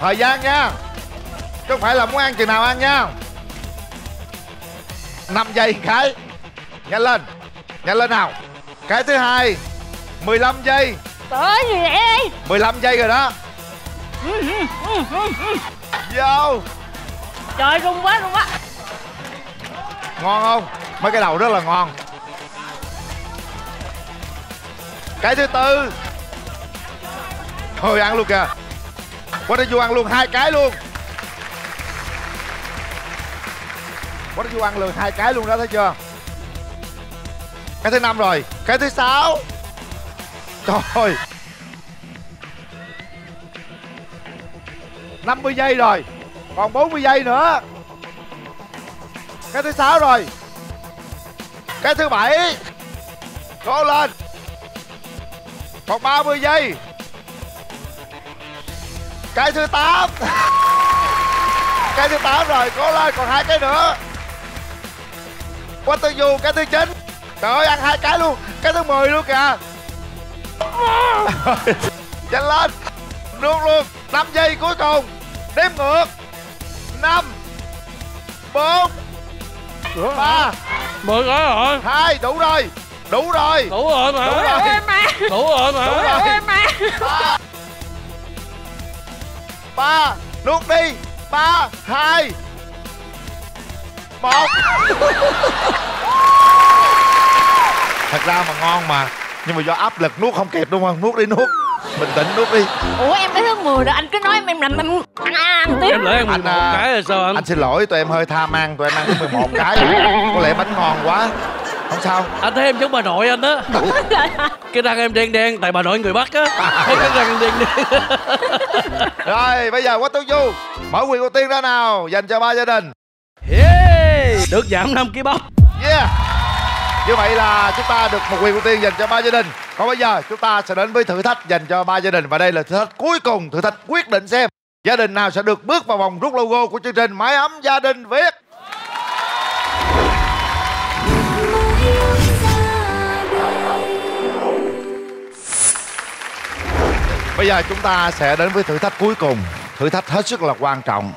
Thời gian nha. Chứ không phải là muốn ăn chừng nào ăn nha. Năm giây cái. Nhanh lên. Nhanh lên nào. Cái thứ hai. Mười lăm giây. Tới gì vậy? mười lăm giây rồi đó. Vô. Trời rung quá rung quá. Ngon không? Mấy cái đầu rất là ngon. Cái thứ tư. Thôi ăn luôn kìa. Quách Tuấn Du ăn luôn hai cái luôn. Quách Tuấn Du ăn luôn hai cái luôn đó, thấy chưa? Cái thứ năm rồi. Cái thứ sáu. Trời ơi. năm mươi giây rồi. Còn bốn mươi giây nữa. Cái thứ sáu rồi. Cái thứ bảy. Cố lên. Còn ba mươi giây. Cái thứ tám. Cái thứ tám rồi. Cố lên, còn hai cái nữa. Quách Tuấn Du cái thứ chín. Trời ơi, ăn hai cái luôn. Cái thứ mười luôn kìa. Nhanh lên. Luôn luôn. năm giây cuối cùng. Đếm ngược. Năm bốn ba. Mười rồi. Hai. Đủ rồi. Đủ rồi. Đủ rồi mà. Đủ rồi em mà. Đủ rồi mà. Đủ rồi em mà. Ba. Nuốt đi. Ba. Hai. Một. Thật ra mà ngon mà. Nhưng mà do áp lực nuốt không kịp đúng không? Nuốt đi nuốt. Bình tĩnh nuốt đi. Ủa em cái thứ mười rồi anh cứ nói em làm em ăn ăn tiếp. Em lỡ em mười một à, cái rồi sao anh? Anh xin lỗi, tụi em hơi tham ăn, tụi em ăn mười một cái. Có lẽ bánh ngon quá. Không sao. Anh thấy em giống bà nội anh á. Cái răng em đen đen tại bà nội người Bắc á. Thấy cái răng đen đen. Rồi bây giờ Quách Tuấn Du mở quyền ưu tiên ra nào dành cho ba gia đình. Yeah. Được giảm năm ký bắp. Yeah. Như vậy là chúng ta được một quyền ưu tiên dành cho ba gia đình. Còn bây giờ chúng ta sẽ đến với thử thách dành cho ba gia đình. Và đây là thử thách cuối cùng, thử thách quyết định xem gia đình nào sẽ được bước vào vòng rút logo của chương trình Mái Ấm Gia Đình Việt. Bây giờ chúng ta sẽ đến với thử thách cuối cùng. Thử thách hết sức là quan trọng.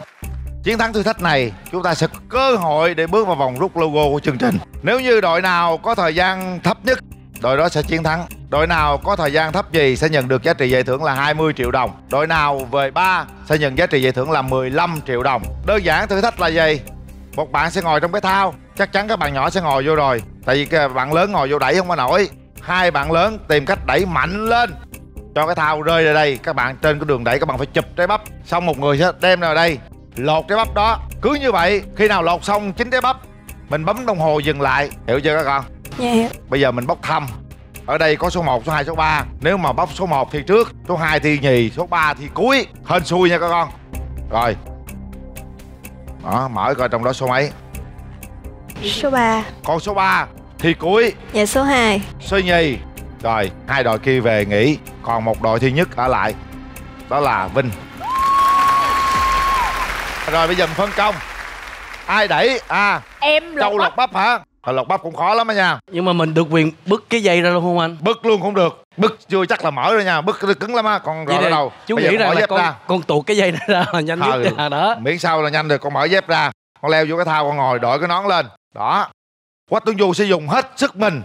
Chiến thắng thử thách này, chúng ta sẽ có cơ hội để bước vào vòng rút logo của chương trình. Nếu như đội nào có thời gian thấp nhất, đội đó sẽ chiến thắng. Đội nào có thời gian thấp gì sẽ nhận được giá trị giải thưởng là hai mươi triệu đồng. Đội nào về ba sẽ nhận giá trị giải thưởng là mười lăm triệu đồng. Đơn giản thử thách là gì? Một bạn sẽ ngồi trong cái thao. Chắc chắn các bạn nhỏ sẽ ngồi vô rồi. Tại vì các bạn lớn ngồi vô đẩy không có nổi. Hai bạn lớn tìm cách đẩy mạnh lên cho cái thao rơi ra đây. Các bạn trên cái đường đẩy các bạn phải chụp trái bắp. Xong một người sẽ đem ra đây lột trái bắp đó. Cứ như vậy, khi nào lột xong chín trái bắp, mình bấm đồng hồ dừng lại. Hiểu chưa các con? Dạ hiểu. Bây giờ mình bóc thăm. Ở đây có số một, số hai, số ba. Nếu mà bóc số một thì trước, số hai thì nhì, số ba thì cuối. Hên xui nha các con. Rồi đó, mở coi trong đó số mấy. Số ba. Còn số ba thì cuối. Dạ số hai. Số nhì. Rồi, hai đội kia về nghỉ. Còn một đội duy nhất ở lại. Đó là Vinh. Rồi bây giờ mình phân công. Ai đẩy? À em lột Châu bắp. Lột bắp hả? Lột bắp cũng khó lắm á nha. Nhưng mà mình được quyền bứt cái dây ra luôn không anh? Bứt luôn không được. Bứt chưa chắc là mở rồi nha. Bứt cứng lắm á. Còn rồi đâu. Chú bây nghĩ rằng là con, con tuột cái dây ra là nhanh à, nhất à, đó. Miễn sau là nhanh được. Con mở dép ra. Con leo vô cái thao, con ngồi đội cái nón lên. Đó. Quách Tuấn Du sẽ dùng hết sức mình.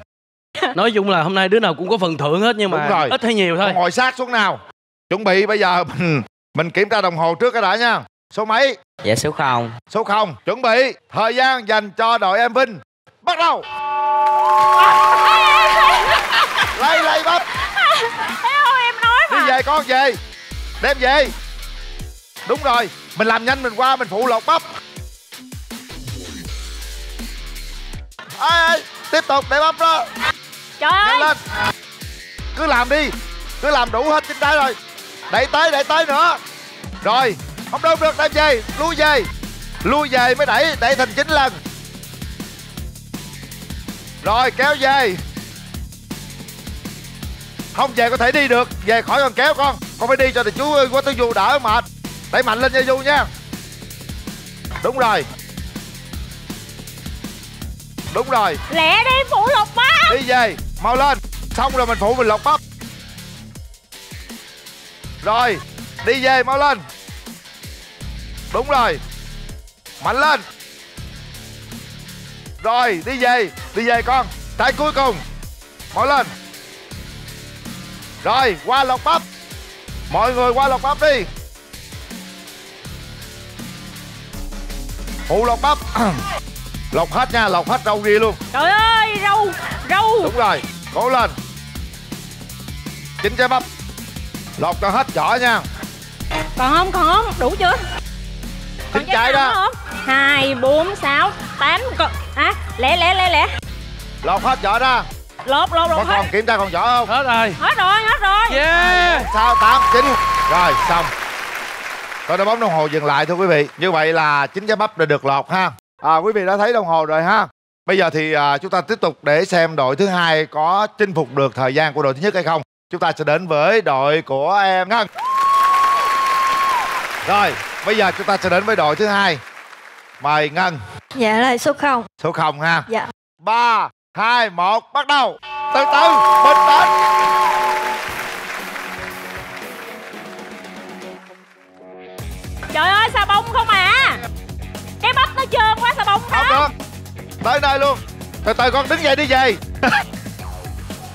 Nói chung là hôm nay đứa nào cũng có phần thưởng hết. Nhưng mà ít hay nhiều thôi. Con ngồi sát xuống nào. Chuẩn bị bây giờ mình, mình kiểm tra đồng hồ trước cái đã nha. Số mấy? Dạ số không. Số không. Chuẩn bị. Thời gian dành cho đội em Vinh bắt đầu. Lay lay bắp. Em nói mà. Đi về con, về. Đem về. Đúng rồi. Mình làm nhanh mình qua. Mình phụ lột bắp. Ê, ê, tiếp tục để bắp đó. Trời ơi. Lên. Cứ làm đi. Cứ làm đủ hết trên trái rồi. Đẩy tới, đẩy tới nữa. Rồi. Không đâu được, đem về. Lui về. Lui về mới đẩy. Đẩy thành chín lần. Rồi kéo về. Không về có thể đi được. Về khỏi còn kéo con. Con phải đi cho thì chú Quách Tuấn Du đỡ mệt. Đẩy mạnh lên nha Du nha. Đúng rồi. Đúng rồi. Lẹ đi phụ lột bắp. Đi về. Mau lên. Xong rồi mình phụ mình lột bắp. Rồi. Đi về mau lên. Đúng rồi. Mạnh lên. Rồi đi về. Đi về con. Trái cuối cùng. Mở lên. Rồi qua lọc bắp. Mọi người qua lọc bắp đi. Hù lột bắp. Lột hết nha, lột hết rau ria luôn. Trời ơi, rau, rau. Đúng rồi, cố lên. Chín trái bắp. Lột cho hết vỏ nha. Còn không, còn không, đủ chưa? Chín trái đó. Hai, bốn, sáu, tám. À, lẹ, lẹ, lẹ, lẹ. Lột hết vỏ ra. Lột, lột, lột hết. Còn kiểm tra còn vỏ không? Hết rồi. Hết rồi, hết rồi. Yeah. Sáu, tám, chín. Rồi, xong. Coi đá bóng đồng hồ dừng lại thưa quý vị. Như vậy là chín trái bắp đã được lọt ha. À, quý vị đã thấy đồng hồ rồi ha. Bây giờ thì à, chúng ta tiếp tục để xem đội thứ hai có chinh phục được thời gian của đội thứ nhất hay không. Chúng ta sẽ đến với đội của em Ngân. Rồi, bây giờ chúng ta sẽ đến với đội thứ hai. Mời Ngân. Dạ là số không. Số không ha. Dạ. Ba, hai, một, bắt đầu. Từ từ, bình tĩnh. Trời ơi, xà bông không à. Cái bắp nó trơn quá, xà bông hả? Không được. Tới đây luôn. Từ từ con đứng dậy đi về.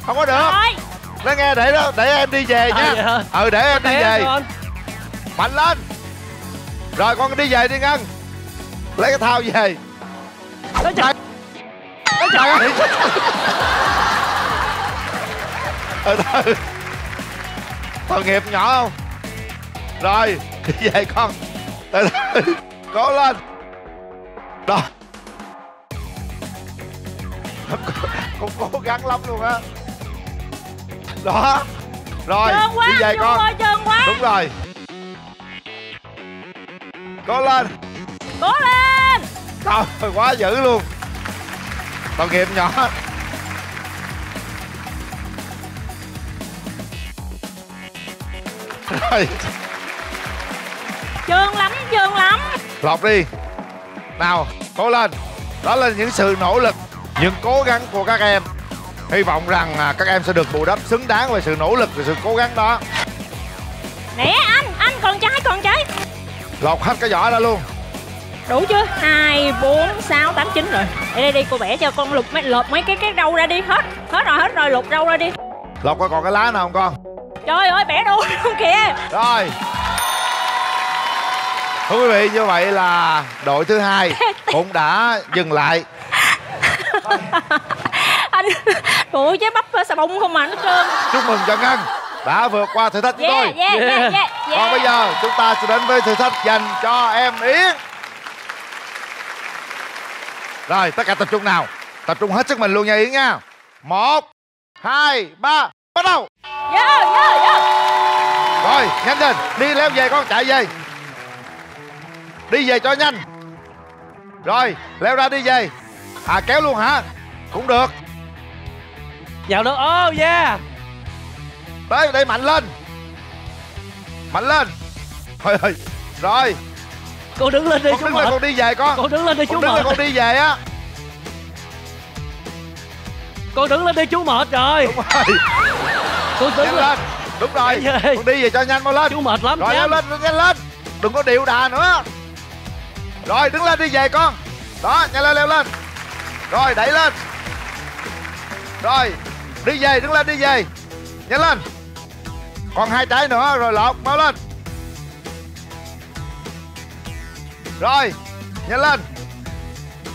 Không có được. Rồi. Nó nghe để đó, để em đi về nha. À, ừ, để em đi về. Mạnh lên. Rồi con đi về đi Ngân. Lấy cái thao về. Đó trời. Đó trời ơi. Từ từ. Tội nghiệp nhỏ không? Rồi. Đi về con. Từ từ. Cố lên. Đó. Con cố gắng lắm luôn á. Đó. Rồi quá, đi về con ơi, quá. Đúng rồi. Cố lên. Cố lên. Trời, quá dữ luôn. Tội nghiệp nhỏ. Rồi. Trơn lắm, trơn lắm. Lọt đi. Nào, cố lên. Đó là những sự nỗ lực, những cố gắng của các em. Hy vọng rằng các em sẽ được bù đắp xứng đáng về sự nỗ lực và sự cố gắng đó. Nè anh, anh còn trái, còn trái. Lọt hết cái vỏ ra luôn. Đủ chưa? hai, bốn, sáu, tám, chín rồi. Để đây đi, cô bẻ cho con lột mấy, lột mấy cái cái rau ra đi. Hết, hết rồi, hết rồi, lột rau ra đi. Lột coi còn cái lá nào không con? Trời ơi, bẻ đuôi luôn kìa. Rồi. Thưa quý vị, như vậy là đội thứ hai cũng đã dừng lại. Anh, ủa trái bắp xà bông không mà nó trơn. Chúc mừng cho Ngân đã vượt qua thử thách của yeah, tôi. Yeah, yeah, yeah, yeah. Còn bây giờ chúng ta sẽ đến với thử thách dành cho em Yến. Rồi tất cả tập trung nào, tập trung hết sức mình luôn nha Yến nha. Một, hai, ba, bắt đầu. Yeah, yeah, yeah. Rồi nhanh lên, đi leo về con, chạy về. Đi về cho nhanh. Rồi, leo ra đi về. À, kéo luôn hả? Cũng được. Vào được, ô, oh, yeah. Tới đây mạnh lên. Mạnh lên. Thôi ơi. Rồi. Cô đứng lên đi chú. Con đứng lên, con đi về con. Cô đứng lên đi chú mệt. Con đứng lên, con đi về á. Cô đứng lên đi chú mệt rồi. Đúng rồi. Cô đứng lên. lên. Đúng rồi. Con đi về cho nhanh mau lên. Chú mệt lắm. Rồi nhanh lên, nhanh lên. Đừng có điệu đà nữa. Rồi đứng lên đi về con. Đó, nhanh lên, leo lên. Rồi đẩy lên. Rồi đi về, đứng lên đi về. Nhanh lên. Còn hai trái nữa rồi lọt, mau lên. Rồi nhanh lên.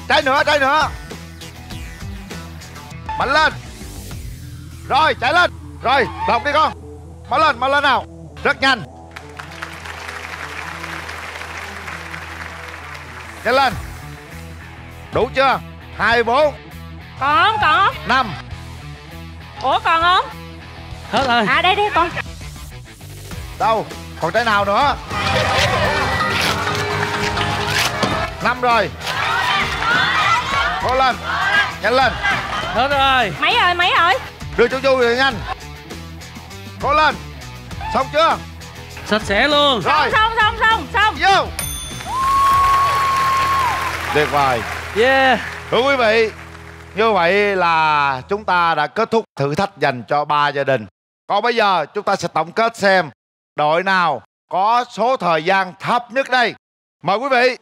Trái nữa, trái nữa. Mạnh lên. Rồi chạy lên. Rồi lọt đi con. Mau lên, mau lên nào. Rất nhanh. Nhanh lên. Đủ chưa? Hai, bốn. Còn không, còn không? Năm. Ủa còn không? Hết rồi. À đây đi con. Đâu? Còn trái nào nữa? Năm rồi. Cố lên. Nhanh lên. Hết rồi. Mấy rồi, mấy rồi? Đưa chú Du rồi nhanh. Cố lên. Xong chưa? Sạch sẽ luôn. Rồi. Xong, xong, xong, xong. Vô. Tuyệt vời. Yeah. Thưa quý vị, như vậy là chúng ta đã kết thúc thử thách dành cho ba gia đình. Còn bây giờ chúng ta sẽ tổng kết xem đội nào có số thời gian thấp nhất đây. Mời quý vị.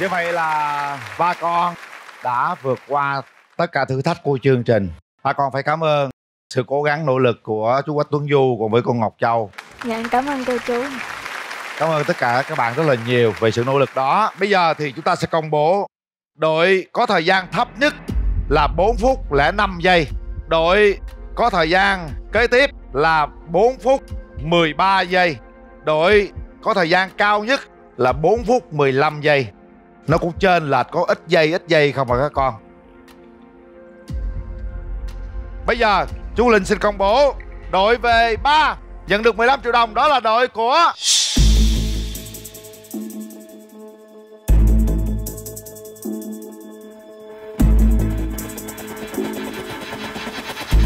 Như vậy là ba con đã vượt qua tất cả thử thách của chương trình. Ba con phải cảm ơn sự cố gắng nỗ lực của chú Quách Tuấn Du cùng với cô Ngọc Châu. Dạ em cảm ơn cô chú. Cảm ơn tất cả các bạn rất là nhiều về sự nỗ lực đó. Bây giờ thì chúng ta sẽ công bố đội có thời gian thấp nhất là bốn phút lẻ năm giây. Đội có thời gian kế tiếp là bốn phút mười ba giây. Đội có thời gian cao nhất là bốn phút mười lăm giây. Nó cũng trên là có ít giây, ít giây không mà các con. Bây giờ chú Linh xin công bố đội về ba nhận được mười lăm triệu đồng, đó là đội của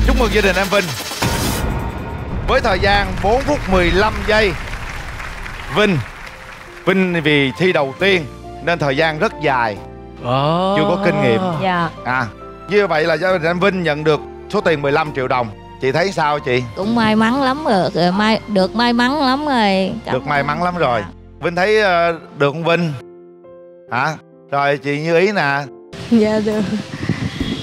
Chúc mừng gia đình em Vinh. Với thời gian bốn phút mười lăm giây, Vinh Vinh vì thi đầu tiên nên thời gian rất dài, oh. chưa có kinh nghiệm. Dạ. À, như vậy là gia đình em Vinh nhận được số tiền mười lăm triệu đồng. Chị thấy sao chị? Cũng may mắn lắm rồi, rồi may, được may mắn lắm rồi. Cảm được may mắn lắm rồi. Vinh thấy uh, được không Vinh? Hả? Rồi chị Như Ý nè. Dạ được.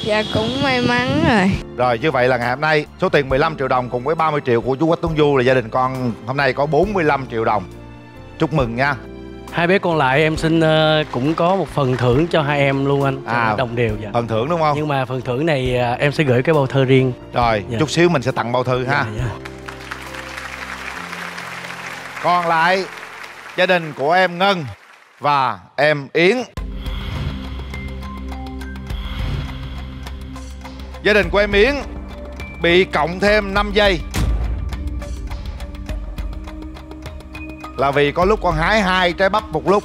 Dạ cũng may mắn rồi. Rồi như vậy là ngày hôm nay số tiền mười lăm triệu đồng cùng với ba mươi triệu của chú Quách Tuấn Du là gia đình con hôm nay có bốn mươi lăm triệu đồng. Chúc mừng nha. Hai bé còn lại em xin uh, cũng có một phần thưởng cho hai em luôn anh. À, đồng đều dạ. Phần thưởng đúng không? Nhưng mà phần thưởng này uh, em sẽ gửi cái bao thư riêng. Rồi dạ. chút xíu mình sẽ tặng bao thư ha. Dạ, dạ. Còn lại gia đình của em Ngân và em Yến. Gia đình của em Yến bị cộng thêm năm giây là vì có lúc con hái hai trái bắp một lúc.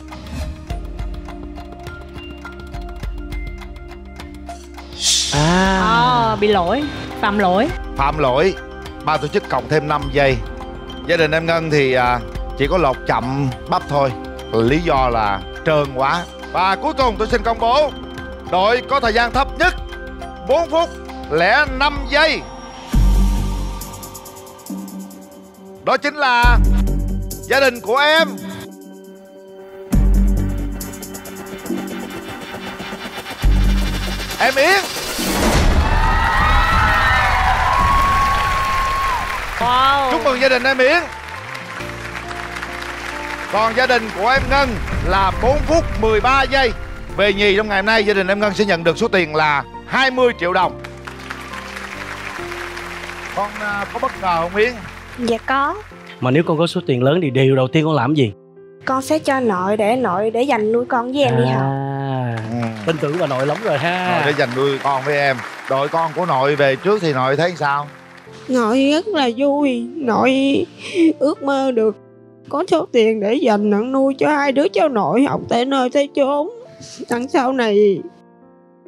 À, à bị lỗi, phạm lỗi. Phạm lỗi, ba tổ chức cộng thêm năm giây. Gia đình em Ngân thì à, chỉ có lột chậm bắp thôi, lý do là trơn quá. Và cuối cùng tôi xin công bố đội có thời gian thấp nhất bốn phút lẻ năm giây. Đó chính là gia đình của em. Em Yến. Wow. Chúc mừng gia đình em Yến. Còn gia đình của em Ngân là bốn phút mười ba giây. Về nhì trong ngày hôm nay, gia đình em Ngân sẽ nhận được số tiền là hai mươi triệu đồng. Con có bất ngờ không Yến? Dạ có. Mà nếu con có số tiền lớn thì điều đầu tiên con làm gì? Con sẽ cho nội để nội để dành nuôi con với em à, đi học. Ừ. Tin tưởng vào nội lắm rồi ha. Nội để dành nuôi con với em. Đội con của nội về trước thì nội thấy sao? Nội rất là vui. Nội ước mơ được có số tiền để dành nặng nuôi cho hai đứa cháu nội học tại nơi tới chốn. Đằng sau này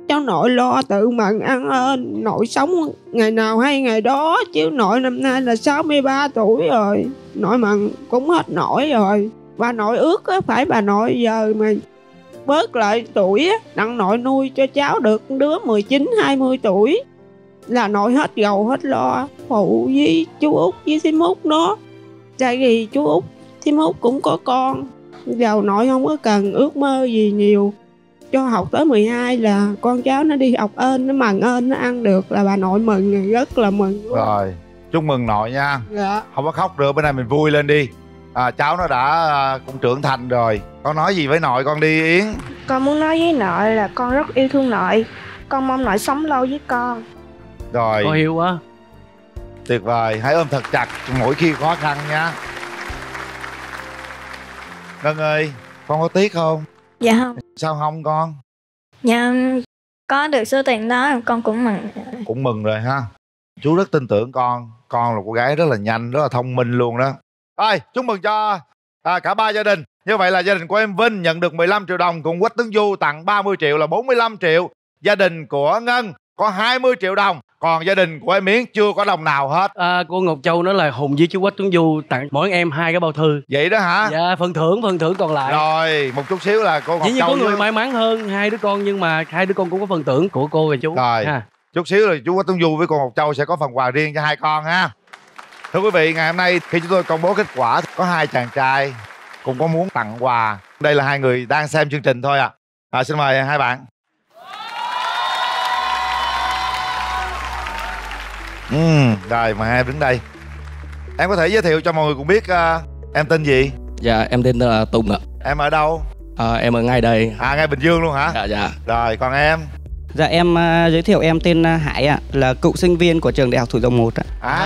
cháu nội lo tự mận ăn ơn. Nội sống ngày nào hay ngày đó. Chứ nội năm nay là sáu mươi ba tuổi rồi. Nội mận cũng hết nổi rồi. Bà nội ước á, phải bà nội giờ mà bớt lại tuổi á, đặng nội nuôi cho cháu được đứa mười chín hai mươi tuổi là nội hết gầu hết lo. Phụ với chú Út với thím Út đó. Tại vì chú Út thím Út cũng có con. Giờ nội không có cần ước mơ gì nhiều, cho học tới mười hai là con cháu nó đi học ơn, nó mần ơn, nó ăn được là bà nội mừng, rất là mừng luôn. Rồi, chúc mừng nội nha. Dạ. Không có khóc nữa, bên này mình vui lên đi. À, cháu nó đã cũng trưởng thành rồi. Con nói gì với nội con đi Yến? Con muốn nói với nội là con rất yêu thương nội. Con mong nội sống lâu với con. Rồi. Con yêu quá. Tuyệt vời, hãy ôm thật chặt mỗi khi khó khăn nha. Ngân ơi, con có tiếc không? Dạ không. Sao không con? Dạ có được số tiền đó con cũng mừng. Cũng mừng rồi ha. Chú rất tin tưởng con. Con là cô gái rất là nhanh, rất là thông minh luôn đó. Ơi, chúc mừng cho à, cả ba gia đình. Như vậy là gia đình của em Vinh nhận được mười lăm triệu đồng cùng Quách Tuấn Du tặng ba mươi triệu là bốn mươi lăm triệu. Gia đình của Ngân có hai mươi triệu đồng. Còn gia đình của em Yến chưa có đồng nào hết. À, cô Ngọc Châu nói là Hùng với chú Quách Tuấn Du tặng mỗi em hai cái bao thư. Vậy đó hả? Dạ, phần thưởng, phần thưởng còn lại. Rồi, một chút xíu là cô Ngọc Dĩ Châu. Dĩ nhiên có người may mắn hơn hai đứa con, nhưng mà hai đứa con cũng có phần thưởng của cô và chú. Rồi, ha. Chút xíu là chú Quách Tuấn Du với cô Ngọc Châu sẽ có phần quà riêng cho hai con ha. Thưa quý vị, ngày hôm nay khi chúng tôi công bố kết quả, có hai chàng trai cũng có muốn tặng quà. Đây là hai người đang xem chương trình thôi ạ. À. À, xin mời hai bạn. Ừ, rồi mời hai đứng đây. Em có thể giới thiệu cho mọi người cũng biết uh, em tên gì? Dạ, em tên là Tùng ạ. Em ở đâu? À, em ở ngay đây. À, ngay Bình Dương luôn hả? Dạ, dạ. Rồi, còn em? Dạ, em uh, giới thiệu em tên uh, Hải ạ, à, là cựu sinh viên của trường Đại học Thủ Dầu Một ạ. À,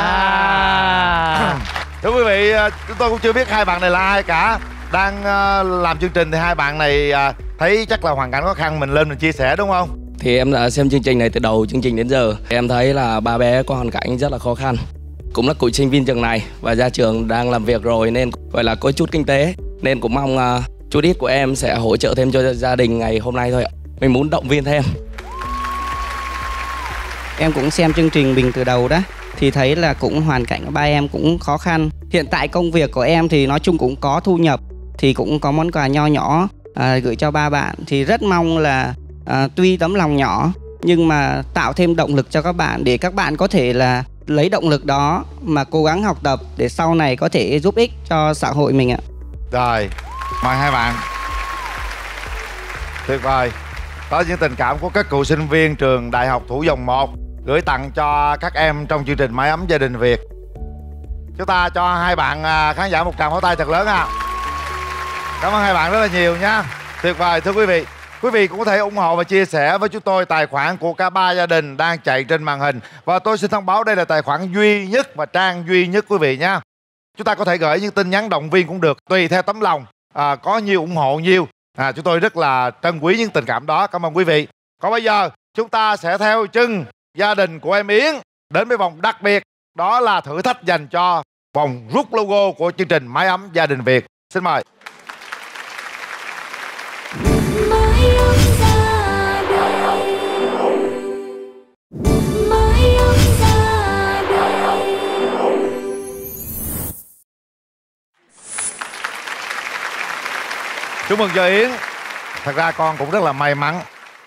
à. Thưa quý vị, uh, chúng tôi cũng chưa biết hai bạn này là ai cả. Đang uh, làm chương trình thì hai bạn này uh, thấy chắc là hoàn cảnh khó khăn, mình lên mình chia sẻ đúng không? Thì em đã xem chương trình này từ đầu chương trình đến giờ. Em thấy là ba bé có hoàn cảnh rất là khó khăn, cũng là cựu sinh viên trường này và ra trường đang làm việc rồi nên gọi là có chút kinh tế, nên cũng mong uh, chú Đít của em sẽ hỗ trợ thêm cho gia đình ngày hôm nay thôi. Mình muốn động viên thêm. Em cũng xem chương trình mình từ đầu đó, thì thấy là cũng hoàn cảnh của ba em cũng khó khăn. Hiện tại công việc của em thì nói chung cũng có thu nhập, thì cũng có món quà nho nhỏ à, gửi cho ba bạn. Thì rất mong là à, tuy tấm lòng nhỏ nhưng mà tạo thêm động lực cho các bạn, để các bạn có thể là lấy động lực đó mà cố gắng học tập để sau này có thể giúp ích cho xã hội mình ạ. Rồi, mời hai bạn. Tuyệt vời. Có những tình cảm của các cựu sinh viên trường Đại học Thủ Dầu Một gửi tặng cho các em trong chương trình Mái Ấm Gia Đình Việt. Chúng ta cho hai bạn khán giả một tràng pháo tay thật lớn à. Cảm ơn hai bạn rất là nhiều nha. Tuyệt vời. Thưa quý vị, quý vị cũng có thể ủng hộ và chia sẻ với chúng tôi tài khoản của cả ba gia đình đang chạy trên màn hình. Và tôi xin thông báo đây là tài khoản duy nhất và trang duy nhất quý vị nha. Chúng ta có thể gửi những tin nhắn động viên cũng được, tùy theo tấm lòng. À, có nhiều ủng hộ nhiều. À, chúng tôi rất là trân quý những tình cảm đó. Cảm ơn quý vị. Còn bây giờ chúng ta sẽ theo chân gia đình của em Yến đến với vòng đặc biệt, đó là thử thách dành cho vòng rút logo của chương trình Mái Ấm Gia Đình Việt. Xin mời. Mái ấm gia đình. Mái ấm gia đình. Chúc mừng cho Yến. Thật ra con cũng rất là may mắn,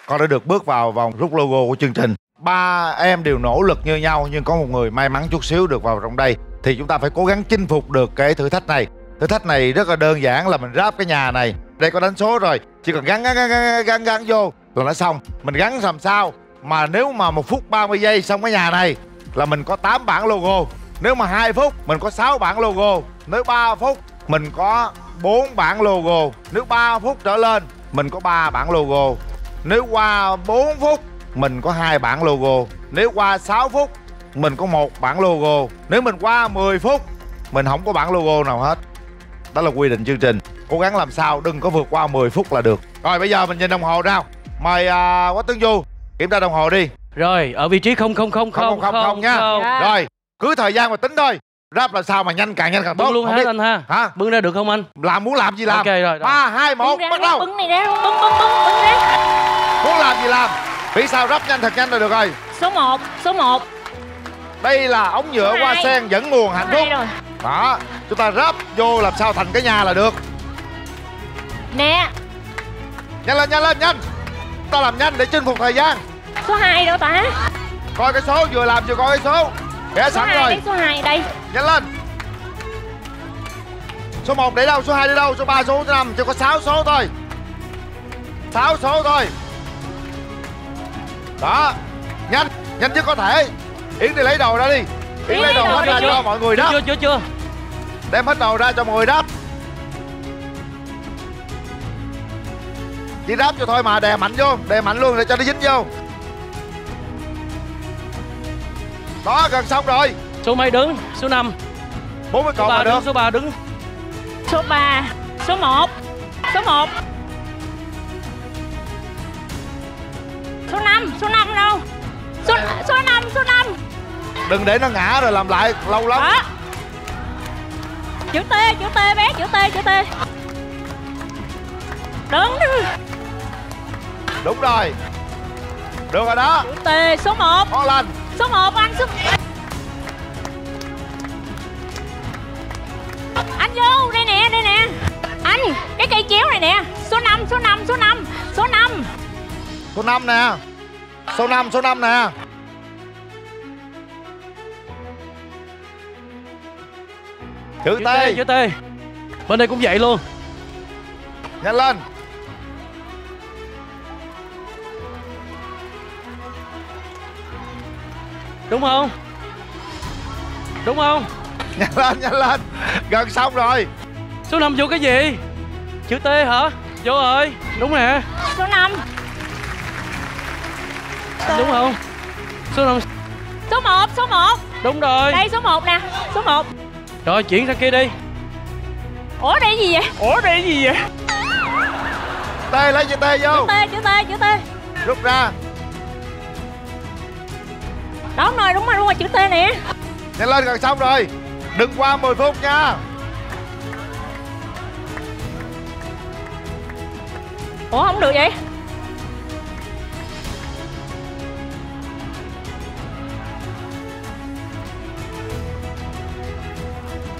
con đã được bước vào vòng rút logo của chương trình. Ba em đều nỗ lực như nhau, nhưng có một người may mắn chút xíu được vào trong đây. Thì chúng ta phải cố gắng chinh phục được cái thử thách này. Thử thách này rất là đơn giản, là mình ráp cái nhà này. Đây có đánh số rồi, chỉ cần gắn gắn gắn gắn, gắn, gắn vô rồi là xong. Mình gắn làm sao mà nếu mà một phút ba mươi giây xong cái nhà này là mình có tám bản logo. Nếu mà hai phút mình có sáu bản logo. Nếu ba phút mình có bốn bản logo. Nếu ba phút trở lên mình có ba bản logo. Nếu qua bốn phút mình có hai bản logo. Nếu qua sáu phút mình có một bản logo. Nếu mình qua mười phút mình không có bản logo nào hết. Đó là quy định chương trình. Cố gắng làm sao đừng có vượt qua mười phút là được. Rồi bây giờ mình nhìn đồng hồ nào. Mời uh, Quách Tuấn Du kiểm tra đồng hồ đi. Rồi ở vị trí không không không không không không nha. Yeah. Rồi cứ thời gian mà tính thôi. Ráp làm sao mà nhanh, càng nhanh càng tốt. Bưng luôn hết anh ha. Hả? Bưng ra được không anh? Làm muốn làm gì làm. Ok rồi. Rồi. ba hai một bắt đầu. Bưng này ra. Bưng bưng bưng bưng ra. Muốn làm gì làm. Vì sao ráp nhanh thật nhanh là được rồi. Số một, số một. Đây là ống nhựa hoa sen dẫn nguồn hạnh phúc. Đó, chúng ta ráp vô làm sao thành cái nhà là được. Nè. Nhanh lên, nhanh lên, nhanh. Chúng ta làm nhanh để chinh phục thời gian. Số hai đâu ta? Coi cái số, vừa làm vừa coi cái số. Vẽ sẵn rồi. Đây, số hai đây. Nhanh lên. Số một để đâu, số hai để đâu, số ba, số năm, chỉ có sáu số thôi. sáu số thôi. Đó, nhanh, nhanh nhất có thể. Yến đi lấy đồ ra đi. Yến lấy đồ hết ra cho mọi người đó. Chưa, chưa, chưa. Đem hết đồ ra cho mọi người đó. Chỉ đáp cho thôi mà, đè mạnh vô, đè mạnh luôn để cho nó dính vô. Đó, gần xong rồi. Số mấy đứng, số năm. Bốn mươi cột là được. Số ba đứng. Số ba, số một. Số một. Số năm, số năm đâu? Số năm, số năm. Đừng để nó ngã rồi làm lại lâu lắm. Đó. Chữ T, chữ T bé, chữ T, chữ T. Đúng. Đúng rồi. Được rồi đó. Chữ T, số một. Có lần. Số một anh, số... Anh vô, đây nè, đây nè. Anh, cái cây chéo này nè. Số năm, số năm, số năm, số năm. Số năm nè. Số năm, số năm nè. Chữ T, chữ T. Bên đây cũng vậy luôn. Nhanh lên. Đúng không? Đúng không? Nhanh lên, nhanh lên, gần xong rồi. Số năm vô cái gì? Chữ T hả? Vô ơi. Đúng nè. Số năm. Đúng không? Số năm. Số một, số một. Đúng rồi. Đây số một nè, số một. Rồi chuyển sang kia đi. Ủa đây gì vậy? Ủa đây gì vậy? T, lấy chữ T vô. Chữ T, chữ T, chữ T. Rút ra. Đó rồi, đúng rồi, đúng rồi, chữ T nè. Nhanh lên, gần xong rồi. Đừng qua mười phút nha. Ủa không được vậy?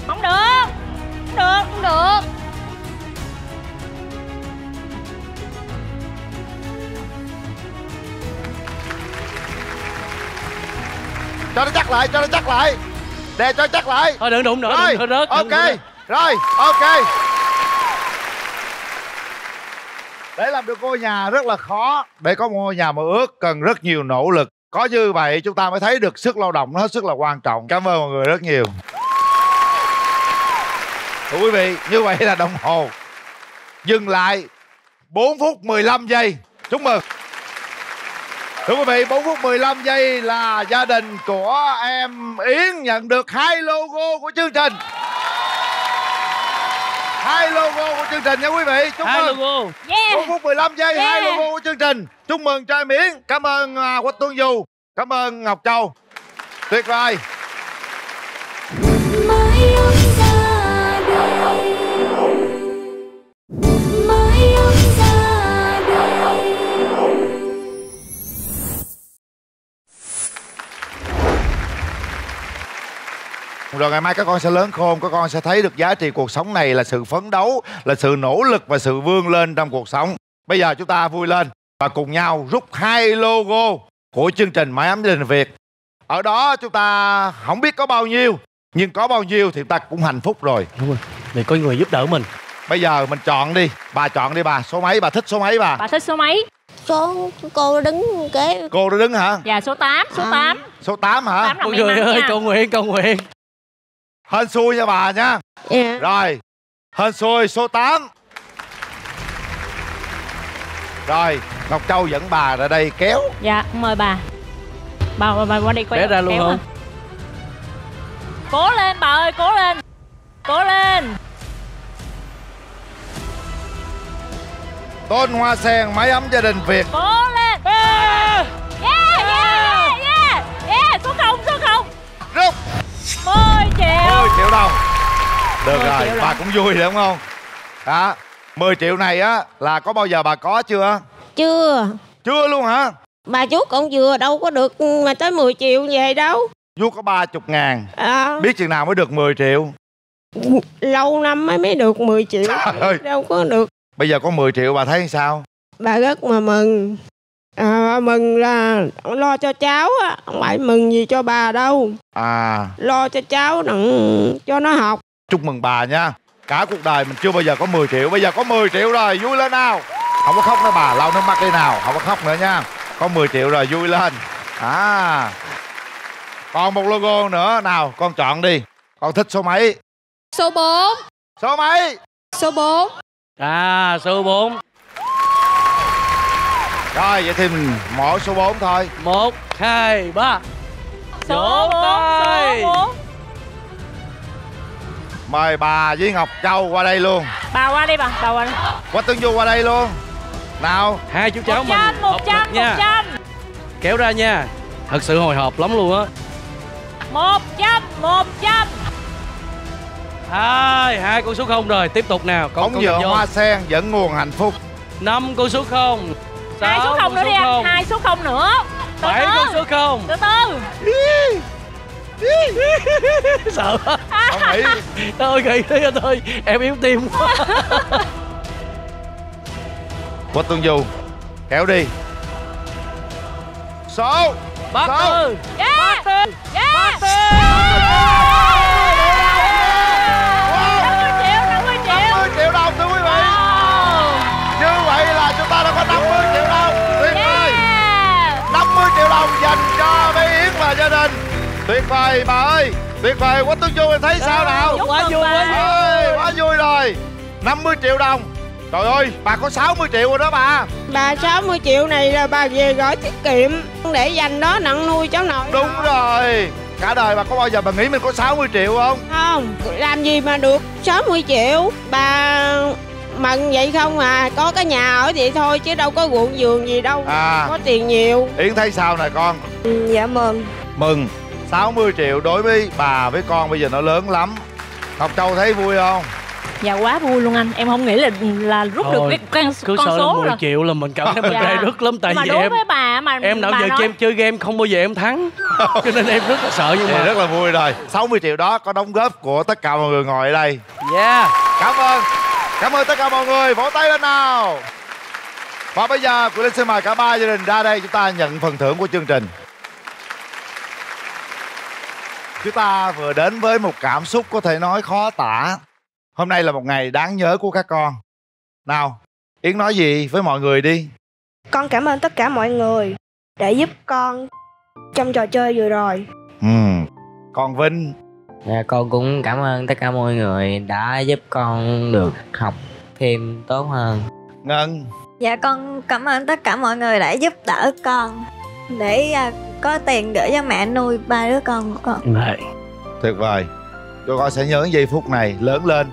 Không được. Không được, không được. Cho nó chắc lại, cho nó chắc lại. Để cho chắc lại. Thôi đừng đụng nữa, rồi. Đừng, đừng, đừng, ok, đừng, đừng. Rồi, ok. Để làm được ngôi nhà rất là khó. Để có ngôi nhà mơ ước cần rất nhiều nỗ lực. Có như vậy chúng ta mới thấy được sức lao động nó hết sức là quan trọng. Cảm ơn mọi người rất nhiều. Thưa quý vị, như vậy là đồng hồ dừng lại bốn phút mười lăm giây. Chúc mừng. Thưa quý vị, bốn phút mười lăm giây là gia đình của em Yến nhận được hai logo của chương trình. Hai logo của chương trình nha quý vị. Chúc hai mừng. Logo. Yeah. bốn phút mười lăm giây, yeah. Hai logo của chương trình. Chúc mừng cho em Yến. Cảm ơn Quách Tuấn Du. Cảm ơn Ngọc Châu. Tuyệt vời. Rồi ngày mai các con sẽ lớn khôn, các con sẽ thấy được giá trị cuộc sống này là sự phấn đấu, là sự nỗ lực và sự vươn lên trong cuộc sống. Bây giờ chúng ta vui lên và cùng nhau rút hai logo của chương trình Mái Ấm Gia Đình Việt. Ở đó chúng ta không biết có bao nhiêu, nhưng có bao nhiêu thì ta cũng hạnh phúc rồi. Đúng rồi, để có người giúp đỡ mình. Bây giờ mình chọn đi, bà chọn đi bà, số mấy, bà thích số mấy bà? Bà thích số mấy? Số cô đứng kế. Cô đứng hả? Dạ số tám, số à. tám. Số tám hả? Ôi trời ơi, cầu nguyện, cầu nguyện. Hên xui nha bà nha. Yeah. Rồi. Hên xui số tám. Rồi, Ngọc Châu dẫn bà ra đây kéo. Dạ, mời bà. Bà bà, bà qua đi quay. Để ra luôn không? Cố lên bà ơi, cố lên. Cố lên. Tôn Hoa Sen Mái Ấm Gia Đình Việt. Cố lên. Yeah, yeah, yeah, yeah. Yeah, số không, số không. Rút. mười triệu đồng. Được rồi, bà cũng vui rồi đúng không? Đó, mười triệu này á là có bao giờ bà có chưa? Chưa. Chưa luôn hả? Bà chú còn vừa đâu có được mà tới mười triệu về đâu. Chú có ba mươi ngàn à. Biết chừng nào mới được mười triệu? Lâu năm mới mới được mười triệu. Đâu có được. Bây giờ có mười triệu bà thấy sao? Bà rất mà mừng. À, mừng là lo cho cháu á, không phải mừng gì cho bà đâu. À. Lo cho cháu đặng cho nó học. Chúc mừng bà nha. Cả cuộc đời mình chưa bao giờ có mười triệu, bây giờ có mười triệu rồi, vui lên nào. Không có khóc nữa bà, lau nước mắt đi nào, không có khóc nữa nha. Có mười triệu rồi, vui lên. À. Còn một logo nữa nào, con chọn đi. Con thích số mấy? Số bốn. Số mấy? Số bốn. À, số bốn. Rồi, vậy thì mình mỗi số bốn thôi. Một, hai, ba. Số bốn. Mời bà với Ngọc Châu qua đây luôn. Bà qua đi bà, bà qua đi. Quách Tuấn Du qua đây luôn. Nào, hai chú cháu mình một trăm, một trăm. Kéo ra nha. Thật sự hồi hộp lắm luôn á. Một trăm, một trăm. Hai, hai con số không rồi, tiếp tục nào. Con dựa Hoa Sen dẫn nguồn hạnh phúc. Năm con số không. Hai số không nữa đi anh, hai số không nữa. Bảy con số không. Từ từ. Sợ quá. Không nghĩ. Thôi nghĩ thế cho tôi, em yếu tim quá. Quách Tuấn Du, kéo đi. Số Bát Tư. Bát Tư. Bát Tư. năm mươi triệu đồng thưa quý vị. Như vậy là chúng ta đã có năm mươi triệu đồng. Tuyệt vời. năm mươi triệu đồng dành cho bé Yến và gia đình. Tuyệt vời bà ơi. Tuyệt vời, Quách Tuấn Du, em thấy sao nào? Quá vui ơi, quá vui rồi. Năm mươi triệu đồng. Trời ơi, bà có sáu mươi triệu rồi đó bà. Bà sáu mươi triệu này là bà về gửi tiết kiệm để dành đó nặng nuôi cháu nội. Đúng đó. Rồi. Cả đời bà có bao giờ bà nghĩ mình có sáu mươi triệu không? Không, làm gì mà được sáu mươi triệu. Bà mận vậy không à, có cái nhà ở vậy thôi chứ đâu có ruộng vườn gì đâu à. Có tiền nhiều. Yến thấy sao nè con? Ừ, dạ mừng. Mừng. Sáu mươi triệu đối với bà với con bây giờ nó lớn lắm. Ngọc Châu thấy vui không? Dạ quá vui luôn anh, em không nghĩ là là rút Ôi, được cái con, cứ con sợ số là mười triệu là mình cảm thấy mình dạ. rứt lắm. Tại mà vì đối em, với bà mà em nào giờ nói... em chơi game không bao giờ em thắng cho nên em rất là sợ. Nhưng mà rất là vui rồi. Sáu mươi triệu đó có đóng góp của tất cả mọi người ngồi ở đây. Yeah. Cảm ơn. Cảm ơn tất cả mọi người, vỗ tay lên nào. Và bây giờ Quyền Linh xin mời cả ba gia đình ra đây, chúng ta nhận phần thưởng của chương trình. Chúng ta vừa đến với một cảm xúc có thể nói khó tả. Hôm nay là một ngày đáng nhớ của các con. Nào, Yến nói gì với mọi người đi. Con cảm ơn tất cả mọi người đã giúp con trong trò chơi vừa rồi. Ừ. Còn Vinh? Dạ, con cũng cảm ơn tất cả mọi người đã giúp con được học thêm tốt hơn. Ngân? Dạ, con cảm ơn tất cả mọi người đã giúp đỡ con để có tiền gửi cho mẹ nuôi ba đứa con của con. Đấy. Tuyệt vời. Tụi con sẽ nhớ giây phút này, lớn lên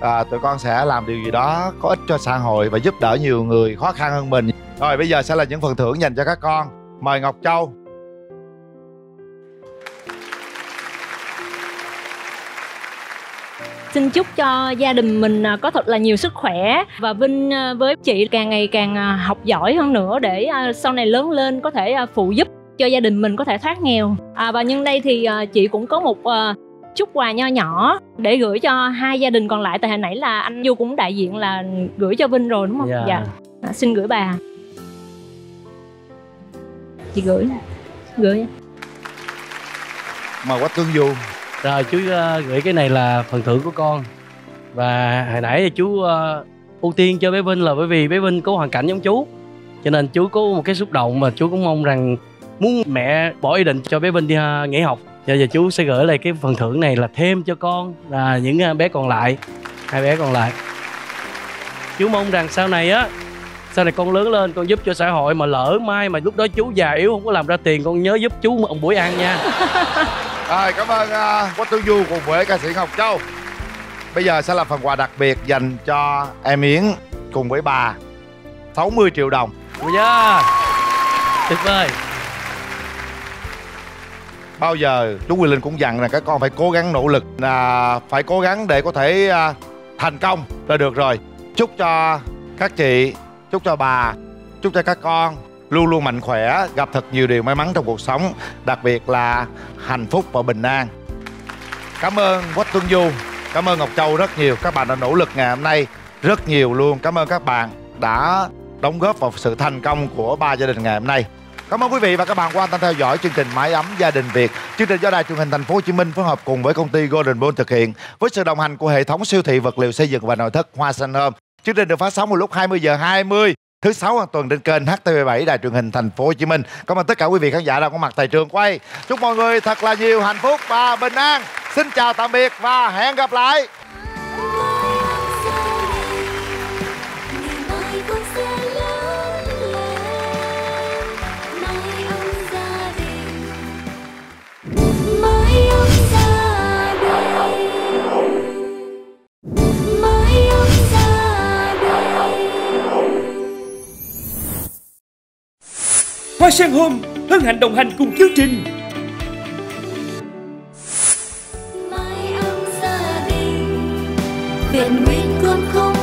à, tụi con sẽ làm điều gì đó có ích cho xã hội và giúp đỡ nhiều người khó khăn hơn mình. Rồi bây giờ sẽ là những phần thưởng dành cho các con. Mời Ngọc Châu. Xin chúc cho gia đình mình có thật là nhiều sức khỏe. Và Vinh với chị càng ngày càng học giỏi hơn nữa để sau này lớn lên có thể phụ giúp cho gia đình mình có thể thoát nghèo à. Và nhân đây thì chị cũng có một chút quà nho nhỏ để gửi cho hai gia đình còn lại. Tại hồi nãy là anh Du cũng đại diện là gửi cho Vinh rồi đúng không? Yeah. Dạ à, xin gửi bà. Chị gửi nè. Gửi mà Quách Tuấn Du. Rồi chú uh, gửi cái này là phần thưởng của con. Và hồi nãy chú uh, ưu tiên cho bé Vinh là bởi vì bé Vinh có hoàn cảnh giống chú, cho nên chú có một cái xúc động mà chú cũng mong rằng muốn mẹ bỏ ý định cho bé Vinh đi uh, nghỉ học. Giờ giờ chú sẽ gửi lại cái phần thưởng này là thêm cho con là những bé còn lại, hai bé còn lại. Chú mong rằng sau này á, sau này con lớn lên con giúp cho xã hội, mà lỡ mai mà lúc đó chú già yếu không có làm ra tiền, con nhớ giúp chú một buổi ăn nha. Rồi cảm ơn uh, Quách Tuấn Du cùng với ca sĩ Ngọc Châu. Bây giờ sẽ là phần quà đặc biệt dành cho em Yến cùng với bà, sáu mươi triệu đồng. Yeah. Tuyệt vời. Bao giờ chú Quyền Linh cũng dặn là các con phải cố gắng nỗ lực, là phải cố gắng để có thể à, thành công là được rồi. Chúc cho các chị, chúc cho bà, chúc cho các con luôn luôn mạnh khỏe, gặp thật nhiều điều may mắn trong cuộc sống, đặc biệt là hạnh phúc và bình an. Cảm ơn Quách Tuấn Du, cảm ơn Ngọc Châu rất nhiều. Các bạn đã nỗ lực ngày hôm nay rất nhiều luôn. Cảm ơn các bạn đã đóng góp vào sự thành công của ba gia đình ngày hôm nay. Cảm ơn quý vị và các bạn quan tâm theo dõi chương trình Mái Ấm Gia Đình Việt. Chương trình do Đài Truyền hình Thành phố Hồ Chí Minh phối hợp cùng với công ty Golden Moon thực hiện với sự đồng hành của hệ thống siêu thị vật liệu xây dựng và nội thất Hoa Sen Home. Chương trình được phát sóng vào lúc hai mươi giờ hai mươi thứ sáu hàng tuần trên kênh H T V bảy Đài Truyền hình Thành phố Hồ Chí Minh. Cảm ơn tất cả quý vị khán giả đang có mặt tại trường quay. Chúc mọi người thật là nhiều hạnh phúc và bình an. Xin chào tạm biệt và hẹn gặp lại. Hoa Sen Home hân hạnh đồng hành cùng chương trình Mái Ấm Gia Đình Việt. Nguyện con không